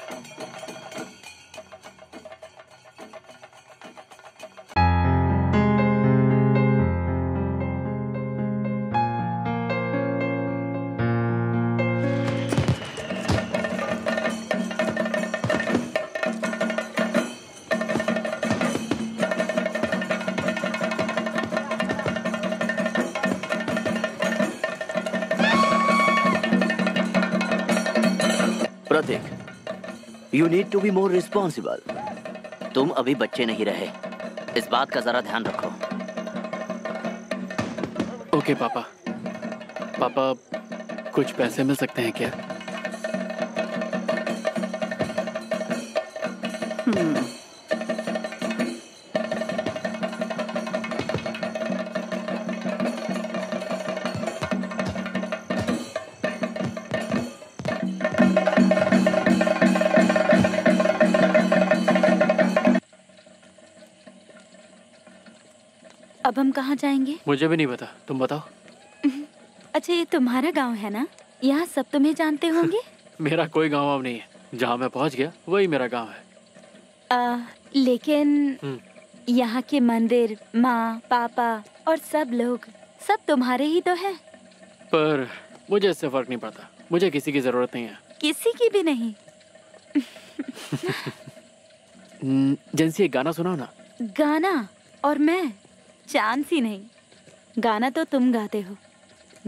You need to be more responsible. तुम अभी बच्चे नहीं रहे, इस बात का जरा ध्यान रखो। ओके okay, पापा, पापा कुछ पैसे मिल सकते हैं क्या? hmm. अब हम कहाँ जाएंगे? मुझे भी नहीं पता, तुम बताओ। अच्छा, ये तुम्हारा गांव है ना, यहाँ सब तुम्हें जानते होंगे। मेरा कोई गांव वाव नहीं है, जहाँ मैं पहुँच गया वही मेरा गांव है। आ, लेकिन यहाँ के मंदिर, माँ, पापा और सब लोग सब तुम्हारे ही तो हैं। पर मुझे इससे फर्क नहीं पड़ता, मुझे किसी की जरूरत नहीं है। किसी की भी नहीं? जैसे गाना सुनाओ ना। गाना? और मैं? चांस ही नहीं। गाना तो तुम गाते हो,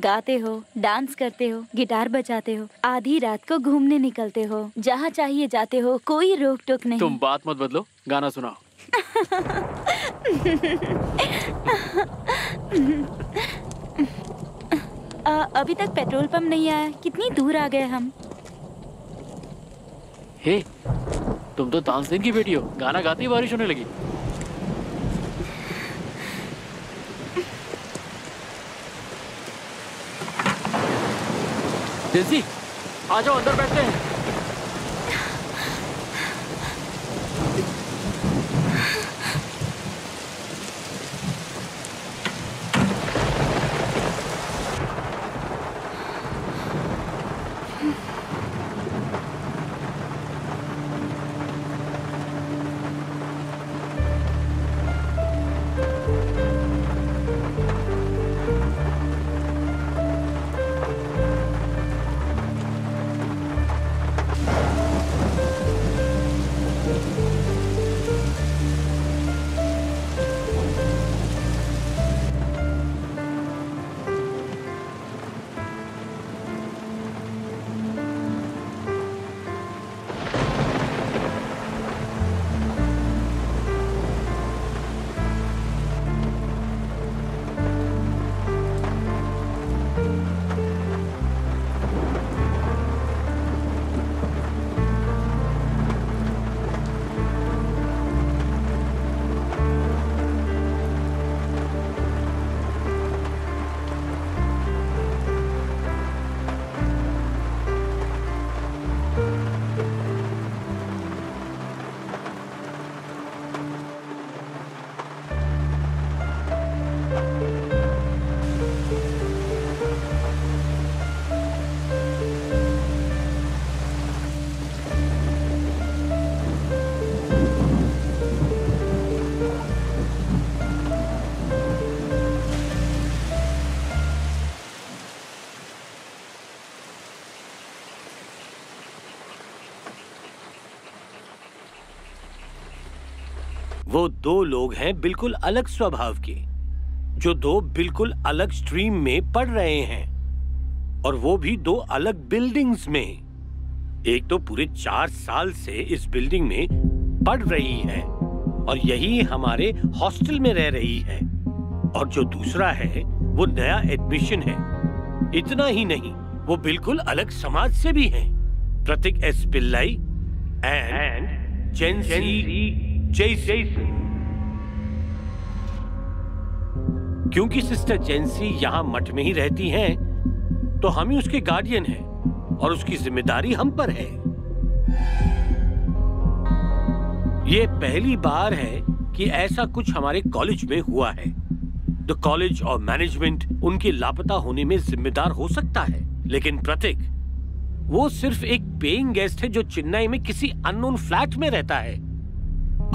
गाते हो, डांस करते हो, गिटार बजाते हो, आधी रात को घूमने निकलते हो, जहाँ चाहिए जाते हो, कोई रोक टोक नहीं। तुम बात मत बदलो, गाना सुनाओ। आ, अभी तक पेट्रोल पंप नहीं आया, कितनी दूर आ गए हम। हे, तुम तो तानसेन की बेटी हो, गाना गाते ही बारिश होने लगी। जैसी, आ जाओ, अंदर बैठते हैं। वो दो लोग हैं बिल्कुल अलग स्वभाव के, जो दो बिल्कुल अलग स्ट्रीम में पढ़ रहे हैं, और वो भी दो अलग बिल्डिंग्स में। एक तो पूरे चार साल से इस बिल्डिंग में पढ़ रही है और यही हमारे हॉस्टल में रह रही है, और जो दूसरा है वो नया एडमिशन है। इतना ही नहीं, वो बिल्कुल अलग समाज से भी है। प्रतीक S Pillai and Jensi Jason. क्योंकि सिस्टर जेनसी यहाँ मठ में ही रहती हैं, तो हम ही उसके गार्डियन हैं और उसकी जिम्मेदारी हम पर है। ये पहली बार है कि ऐसा कुछ हमारे कॉलेज में हुआ है। द कॉलेज और मैनेजमेंट उनके लापता होने में जिम्मेदार हो सकता है, लेकिन प्रतीक वो सिर्फ एक पेइंग गेस्ट है जो चेन्नई में किसी अननोन फ्लैट में रहता है।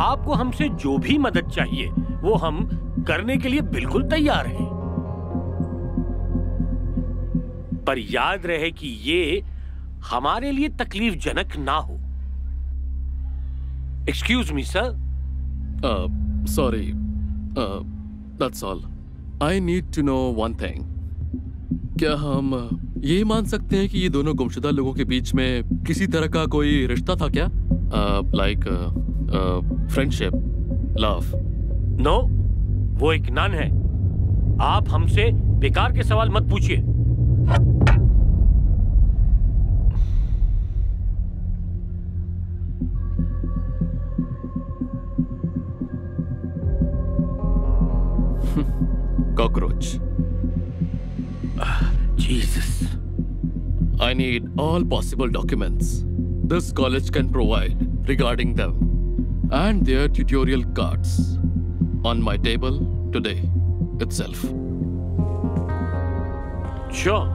आपको हमसे जो भी मदद चाहिए वो हम करने के लिए बिल्कुल तैयार हैं, पर याद रहे कि ये हमारे लिए तकलीफजनक ना हो। Excuse me sir. Sorry, that's all. I need to know one thing. क्या हम ये मान सकते हैं कि ये दोनों गुमशुदा लोगों के बीच में किसी तरह का कोई रिश्ता था क्या? Like friendship, love? नो, वो एक नन है। आप हमसे बेकार के सवाल मत पूछिए। Cockroach. Jesus. I need all possible documents this college can provide regarding them and their tutorial cards on my table today itself. Sure.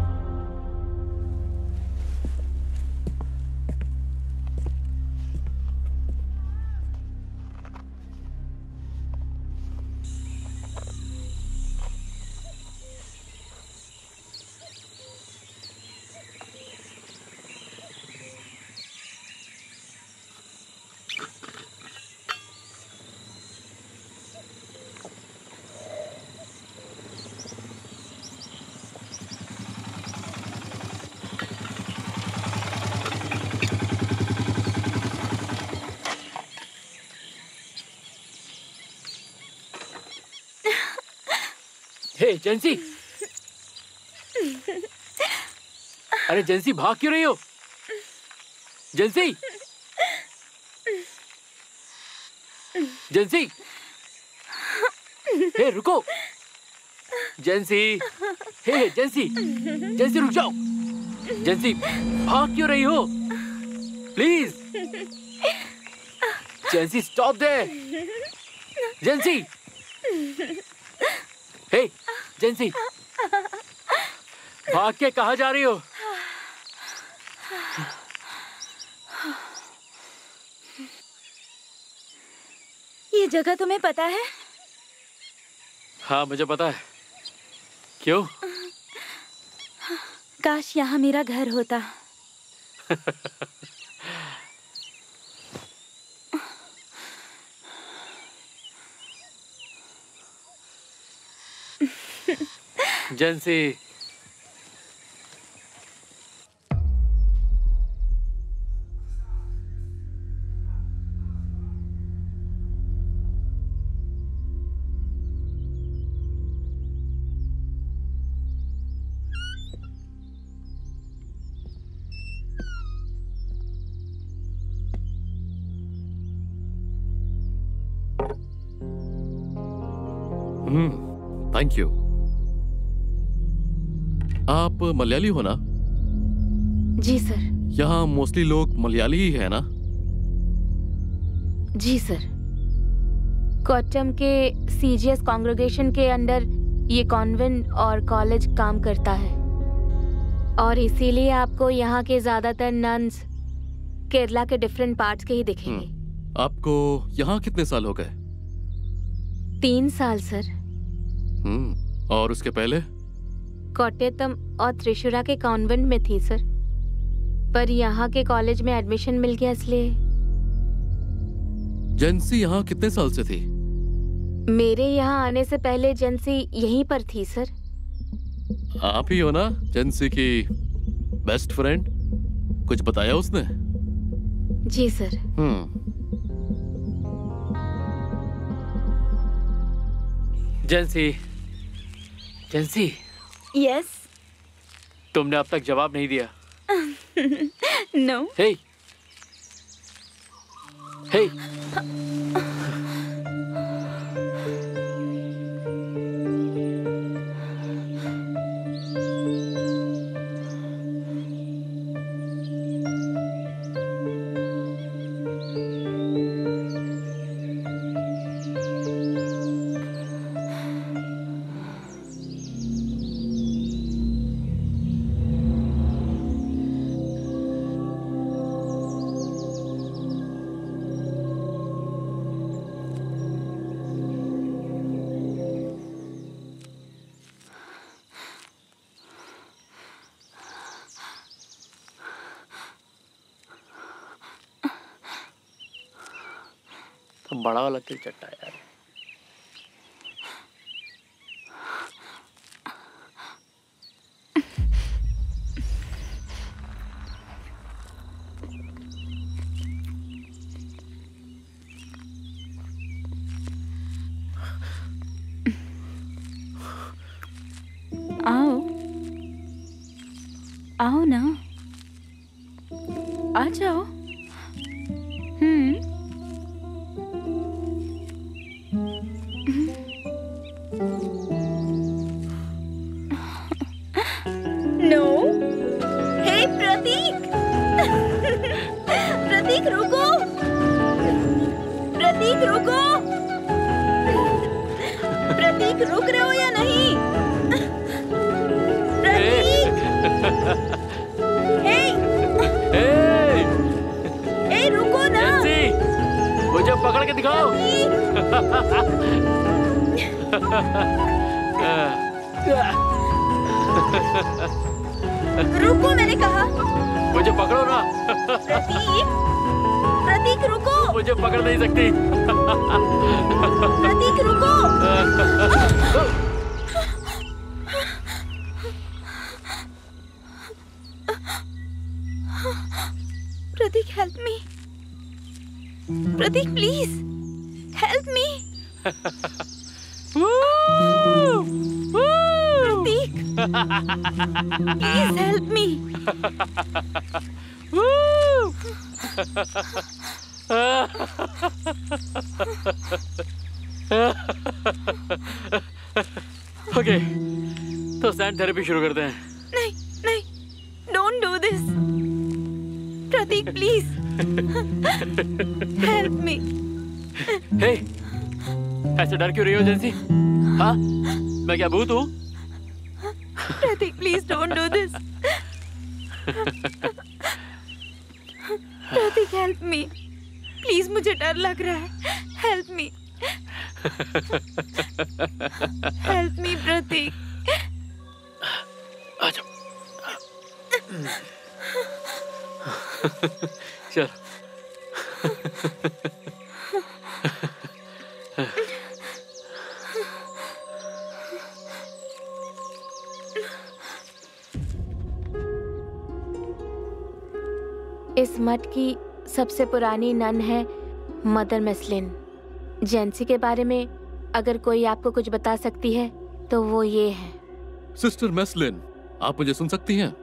जेंसी, अरे जेंसी भाग क्यों रही हो? जेंसी, जेंसी, हे रुको, जेंसी, हे जेंसी, जेंसी रुक जाओ, जेंसी भाग क्यों रही हो? प्लीज, जेंसी स्टॉप दे, जेंसी, हे जेंसी भाग के कहाँ जा रही हो? ये जगह तुम्हें पता है? हाँ मुझे पता है। क्यों? काश यहाँ मेरा घर होता। जेंसी, हम्म, थैंक यू। आप मलयाली हो ना? जी सर। यहाँ मोस्टली लोग मलयाली ही है ना? जी सर। कोट्टम के सीजीएस कांग्रेगेशन के अंडर ये कॉन्वेंट और कॉलेज काम करता है, और इसीलिए आपको यहाँ के ज्यादातर नन्स केरला के डिफरेंट पार्ट्स के ही दिखेंगे। आपको यहाँ कितने साल हो गए? तीन साल सर। हम्म, और उसके पहले? कोट्टयम और त्रिशूरा के कॉन्वेंट में थी सर, पर यहाँ के कॉलेज में एडमिशन मिल गया इसलिए। जेंसी यहाँ कितने साल से थी? मेरे यहाँ आने से पहले जेंसी यहीं पर थी सर। आप ही हो ना जेंसी की बेस्ट फ्रेंड? कुछ बताया उसने? जी सर। हम्म। जेंसी, जेंसी। यस। तुमने अब तक जवाब नहीं दिया। नो। Hey, hey. बड़ा वाला क्यों चट्टा यार। आओ आओ ना, आ जाओ। हम्म पकड़ के दिखाओ। रुको मैंने कहा। मुझे पकड़ो ना। प्रतीक, प्रतीक रुको। मुझे पकड़ नहीं सकती। प्रतीक रुको। Prateek help me. Prateek please help me. Prateek please help me. Okay, तो सैंड थेरेपी शुरू करते हैं। नहीं नहीं, don't do this. Prateek please help me. Hey, ऐसे डर क्यों रही हो जेंसी? हाँ, मैं क्या भूत हूँ? प्रतीक please don't do this. Prateek help me please, मुझे डर लग रहा है। हेल्प मी, हेल्प मी प्रतीक। आ जाओ। चल। इस मठ की सबसे पुरानी नन है मदर मैसलिन। जेंसी के बारे में अगर कोई आपको कुछ बता सकती है तो वो ये है। सिस्टर मैसलिन, आप मुझे सुन सकती हैं?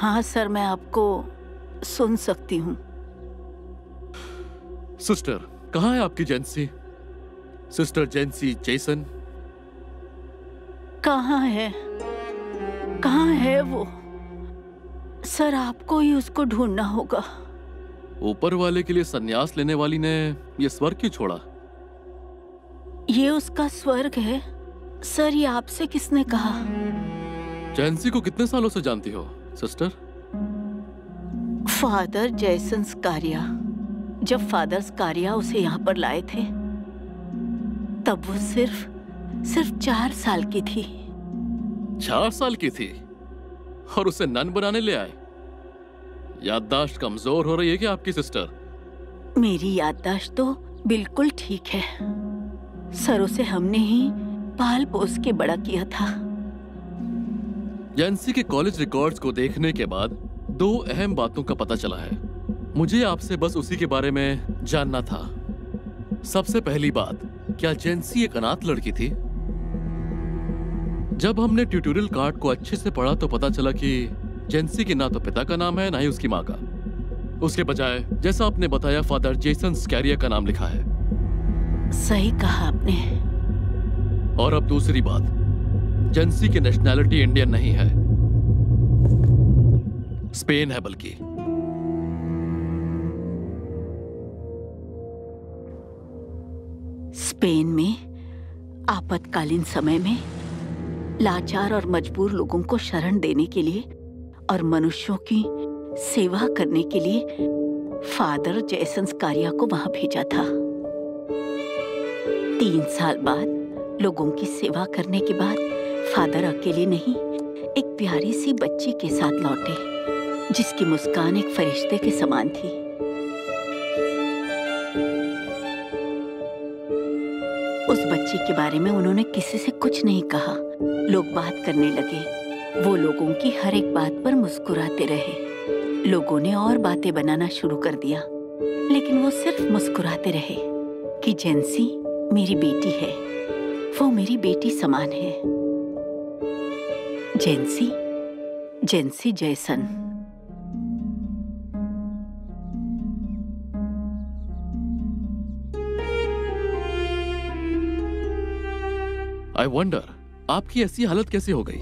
हाँ सर, मैं आपको सुन सकती हूँ। सिस्टर, कहाँ है आपकी जेंसी? सिस्टर जेंसी जेसन कहाँ है? कहाँ है वो? सर, आपको ही उसको ढूंढना होगा। ऊपर वाले के लिए सन्यास लेने वाली ने ये स्वर्ग क्यों छोड़ा? ये उसका स्वर्ग है सर। ये आपसे किसने कहा? जेंसी को कितने सालों से जानती हो सिस्टर? फादर जैसन स्कारिया। जब फादर स्कारिया उसे यहाँ पर लाए थे तब वो सिर्फ सिर्फ चार साल की थी। चार साल की थी और उसे नन बनाने ले आए। याददाश्त कमजोर हो रही है क्या आपकी सिस्टर? मेरी याददाश्त तो बिल्कुल ठीक है सर। उसे हमने ही पाल पोस के बड़ा किया था। जेंसी के कॉलेज रिकॉर्ड्स को देखने के बाद दो अहम बातों का पता चला है। मुझे आपसे बस उसी के बारे में जानना था। सबसे पहली बात, क्या जेंसी एक अनाथ लड़की थी? जब हमने ट्यूटोरियल कार्ड को अच्छे से पढ़ा तो पता चला कि जेंसी के ना तो पिता का नाम है ना ही उसकी माँ का। उसके बजाय जैसा आपने बताया फादर जेसन स्कैरिया का नाम लिखा है। सही कहा आपने। और अब दूसरी बात, जेंसी की नेशनैलिटी इंडियन नहीं है, स्पेन है बल्कि। स्पेन में आपातकालीन समय में लाचार और मजबूर लोगों को शरण देने के लिए और मनुष्यों की सेवा करने के लिए फादर जेसन स्कारिया को वहां भेजा था। तीन साल बाद लोगों की सेवा करने के बाद फादर अकेले नहीं, एक प्यारी सी बच्ची के साथ लौटे जिसकी मुस्कान एक फरिश्ते के समान थी। उस बच्ची के बारे में उन्होंने किसी से कुछ नहीं कहा। लोग बात करने लगे, वो लोगों की हर एक बात पर मुस्कुराते रहे। लोगों ने और बातें बनाना शुरू कर दिया, लेकिन वो सिर्फ मुस्कुराते रहे कि जेंसी मेरी बेटी है, वो मेरी बेटी समान है। जेंसी, जेंसी जैसन। आई वंडर आपकी ऐसी हालत कैसे हो गई?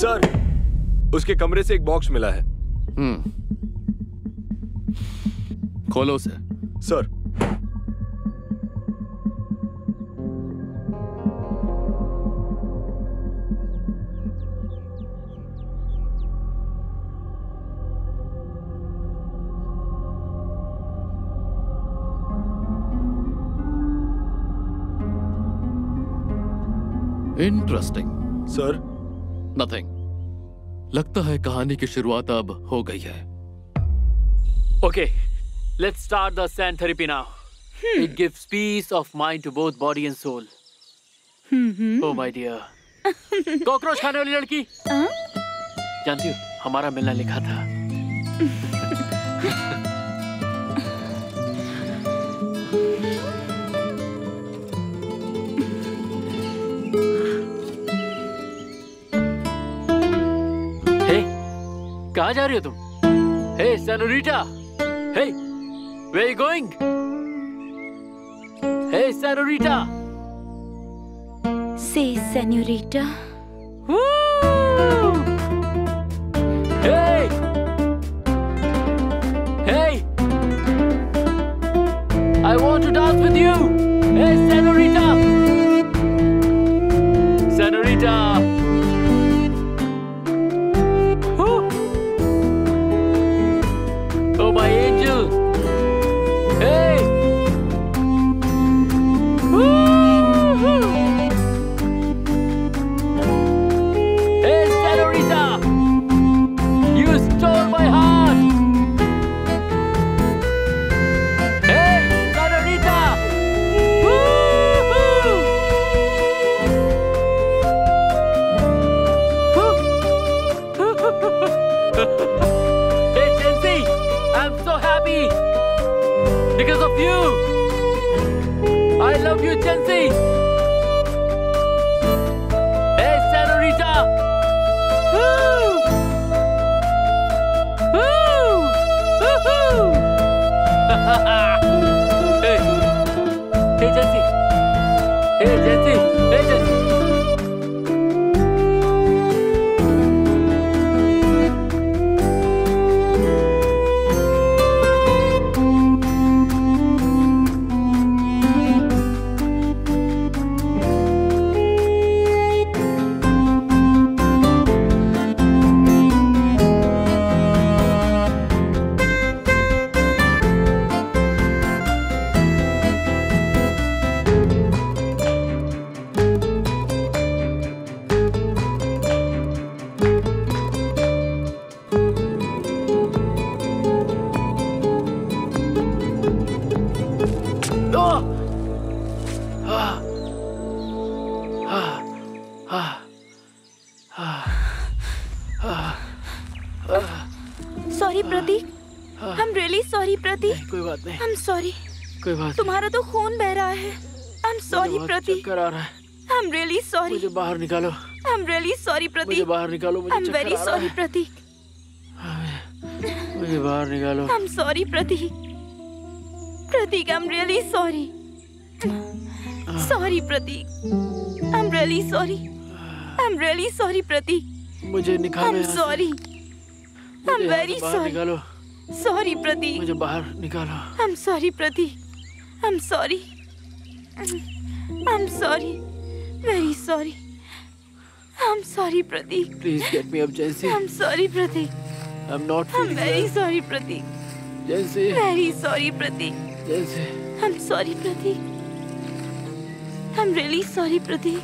सर, उसके कमरे से एक बॉक्स मिला है। हम्म, खोलो उसे। Sir, interesting. Sir, nothing. लगता है कहानी की शुरुआत अब हो गई है। Okay, let's start the sand therapy now. It gives peace of mind to both body and soul. Oh my dear. Cockroach खाने वाली लड़की, जानती हो हमारा मिलना लिखा था। कहाँ जा रही हो तुम? Hey senorita, hey, where you going? Hey senorita, से senorita. Hey, hey, I want to dance with you. Hey senorita, senorita. My angel, hey, woo-hoo. Hey, Senorita, you stole my heart. Hey, Senorita, woo-hoo. Because of you, I love you, Jensi. Hey, Senorita. Woo, woo, woo. Hey, hey, Jensi. Hey, Jensi. Hey, Jensi. Sorry प्रतीक, हम really sorry प्रतीक। कोई बात नहीं, हम sorry. कोई बात, तुम्हारा तो खून बह रहा है। I'm sorry Prateek, I'm really sorry। मुझे बाहर निकालो। I'm really sorry प्रतीक, मुझे बाहर निकालो। मुझे I'm very sorry प्रतीक, मुझे बाहर निकालो। I'm sorry Prateek, Prateek I'm really sorry। Sorry Prateek, I'm really sorry, I'm really sorry प्रतीक, मुझे निकालो। I'm sorry, I'm very sorry। Sorry प्रतीक, मुझे बाहर निकालो। I'm sorry Prateek, I'm sorry, I'm sorry, very sorry। I'm sorry Pratik, please get me up Jansi। I'm sorry Pratik, I'm not feeling well। I'm very sorry Pratik Jansi, very sorry Pratik Jansi। I'm sorry Pratik, I'm really sorry Pratik,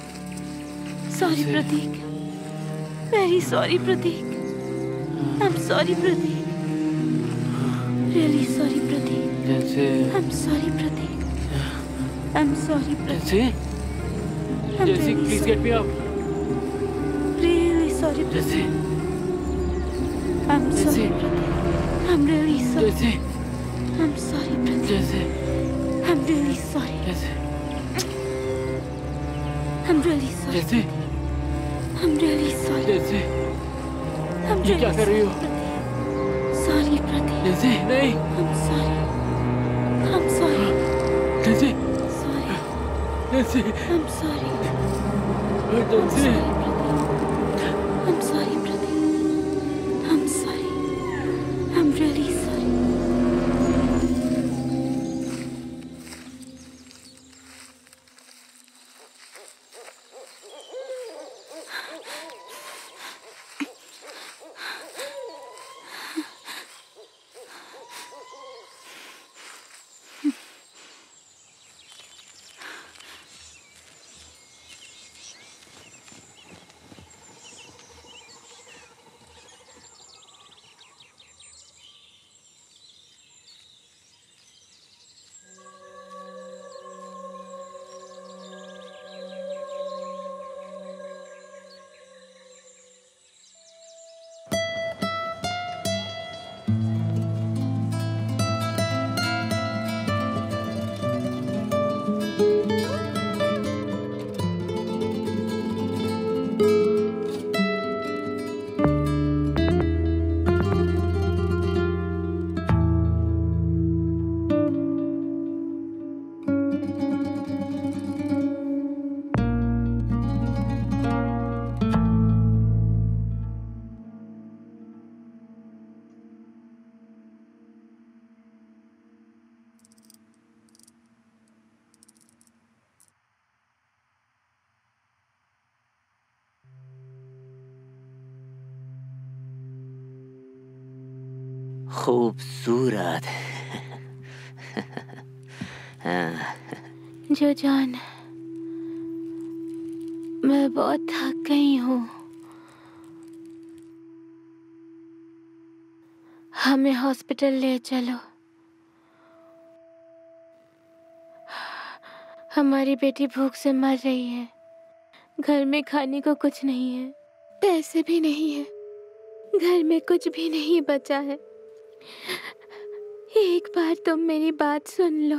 sorry Pratik, very sorry Pratik। I'm sorry Pratik, really sorry Pratik Jansi। I'm sorry Pratik, I'm sorry Pratik Jansi, please get me up। Really sorry Pratik, I'm sorry Pratik, I'm really sorry Jansi, I'm sorry Pratik Jansi, I'm really sorry Jansi, I'm really sorry Jansi, I'm really sorry Jansi, I'm really sorry। क्या कर रही हो? Sorry Pratik Jansi, नहीं, I'm sorry, I'm sorry Jansi, Jansi, I'm sorry, Jansi, I'm sorry Pratik, I'm sorry, I'm really sorry। खूबसूरत जो जान, मैं बहुत थक गई हूँ। हमें हॉस्पिटल ले चलो। हमारी बेटी भूख से मर रही है। घर में खाने को कुछ नहीं है, पैसे भी नहीं है, घर में कुछ भी नहीं बचा है। एक बार तुम मेरी बात सुन लो।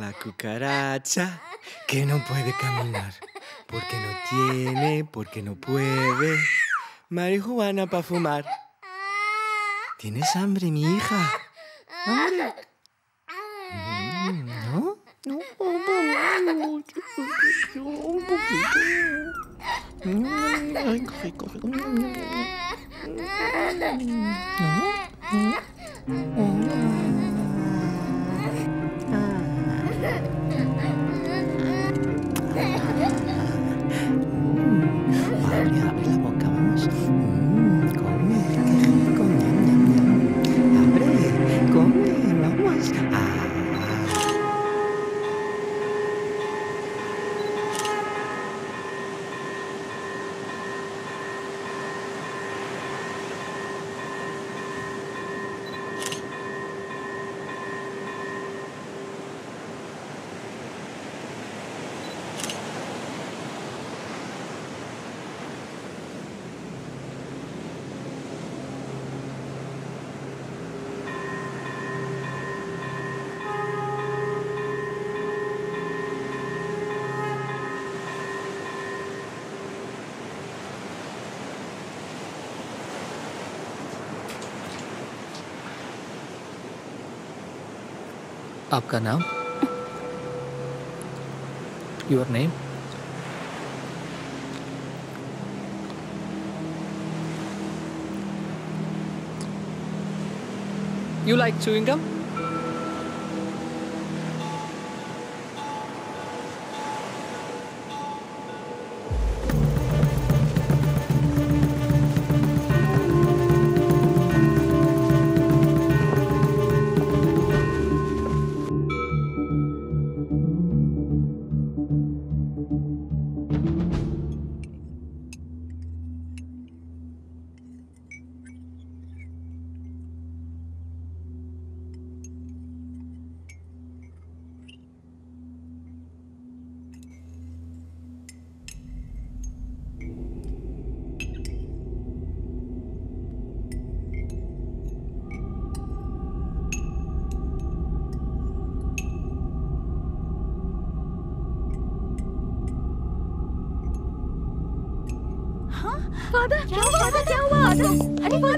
La cucaracha que no puede caminar porque no tiene, porque no puede marihuana para fumar. ¿Tienes hambre, mi hija? ¿Hambre? ¿No? No, un poquito, un poquito. Ay, coge, coge. ¿No? ¿No? आपका नाम? Your name? You like chewing gum?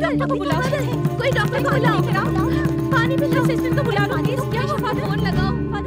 कोई doctor को बुलाओ, पानी पिलाओ, sister को बुला लो please. क्या हुआ? फोन लगाओ।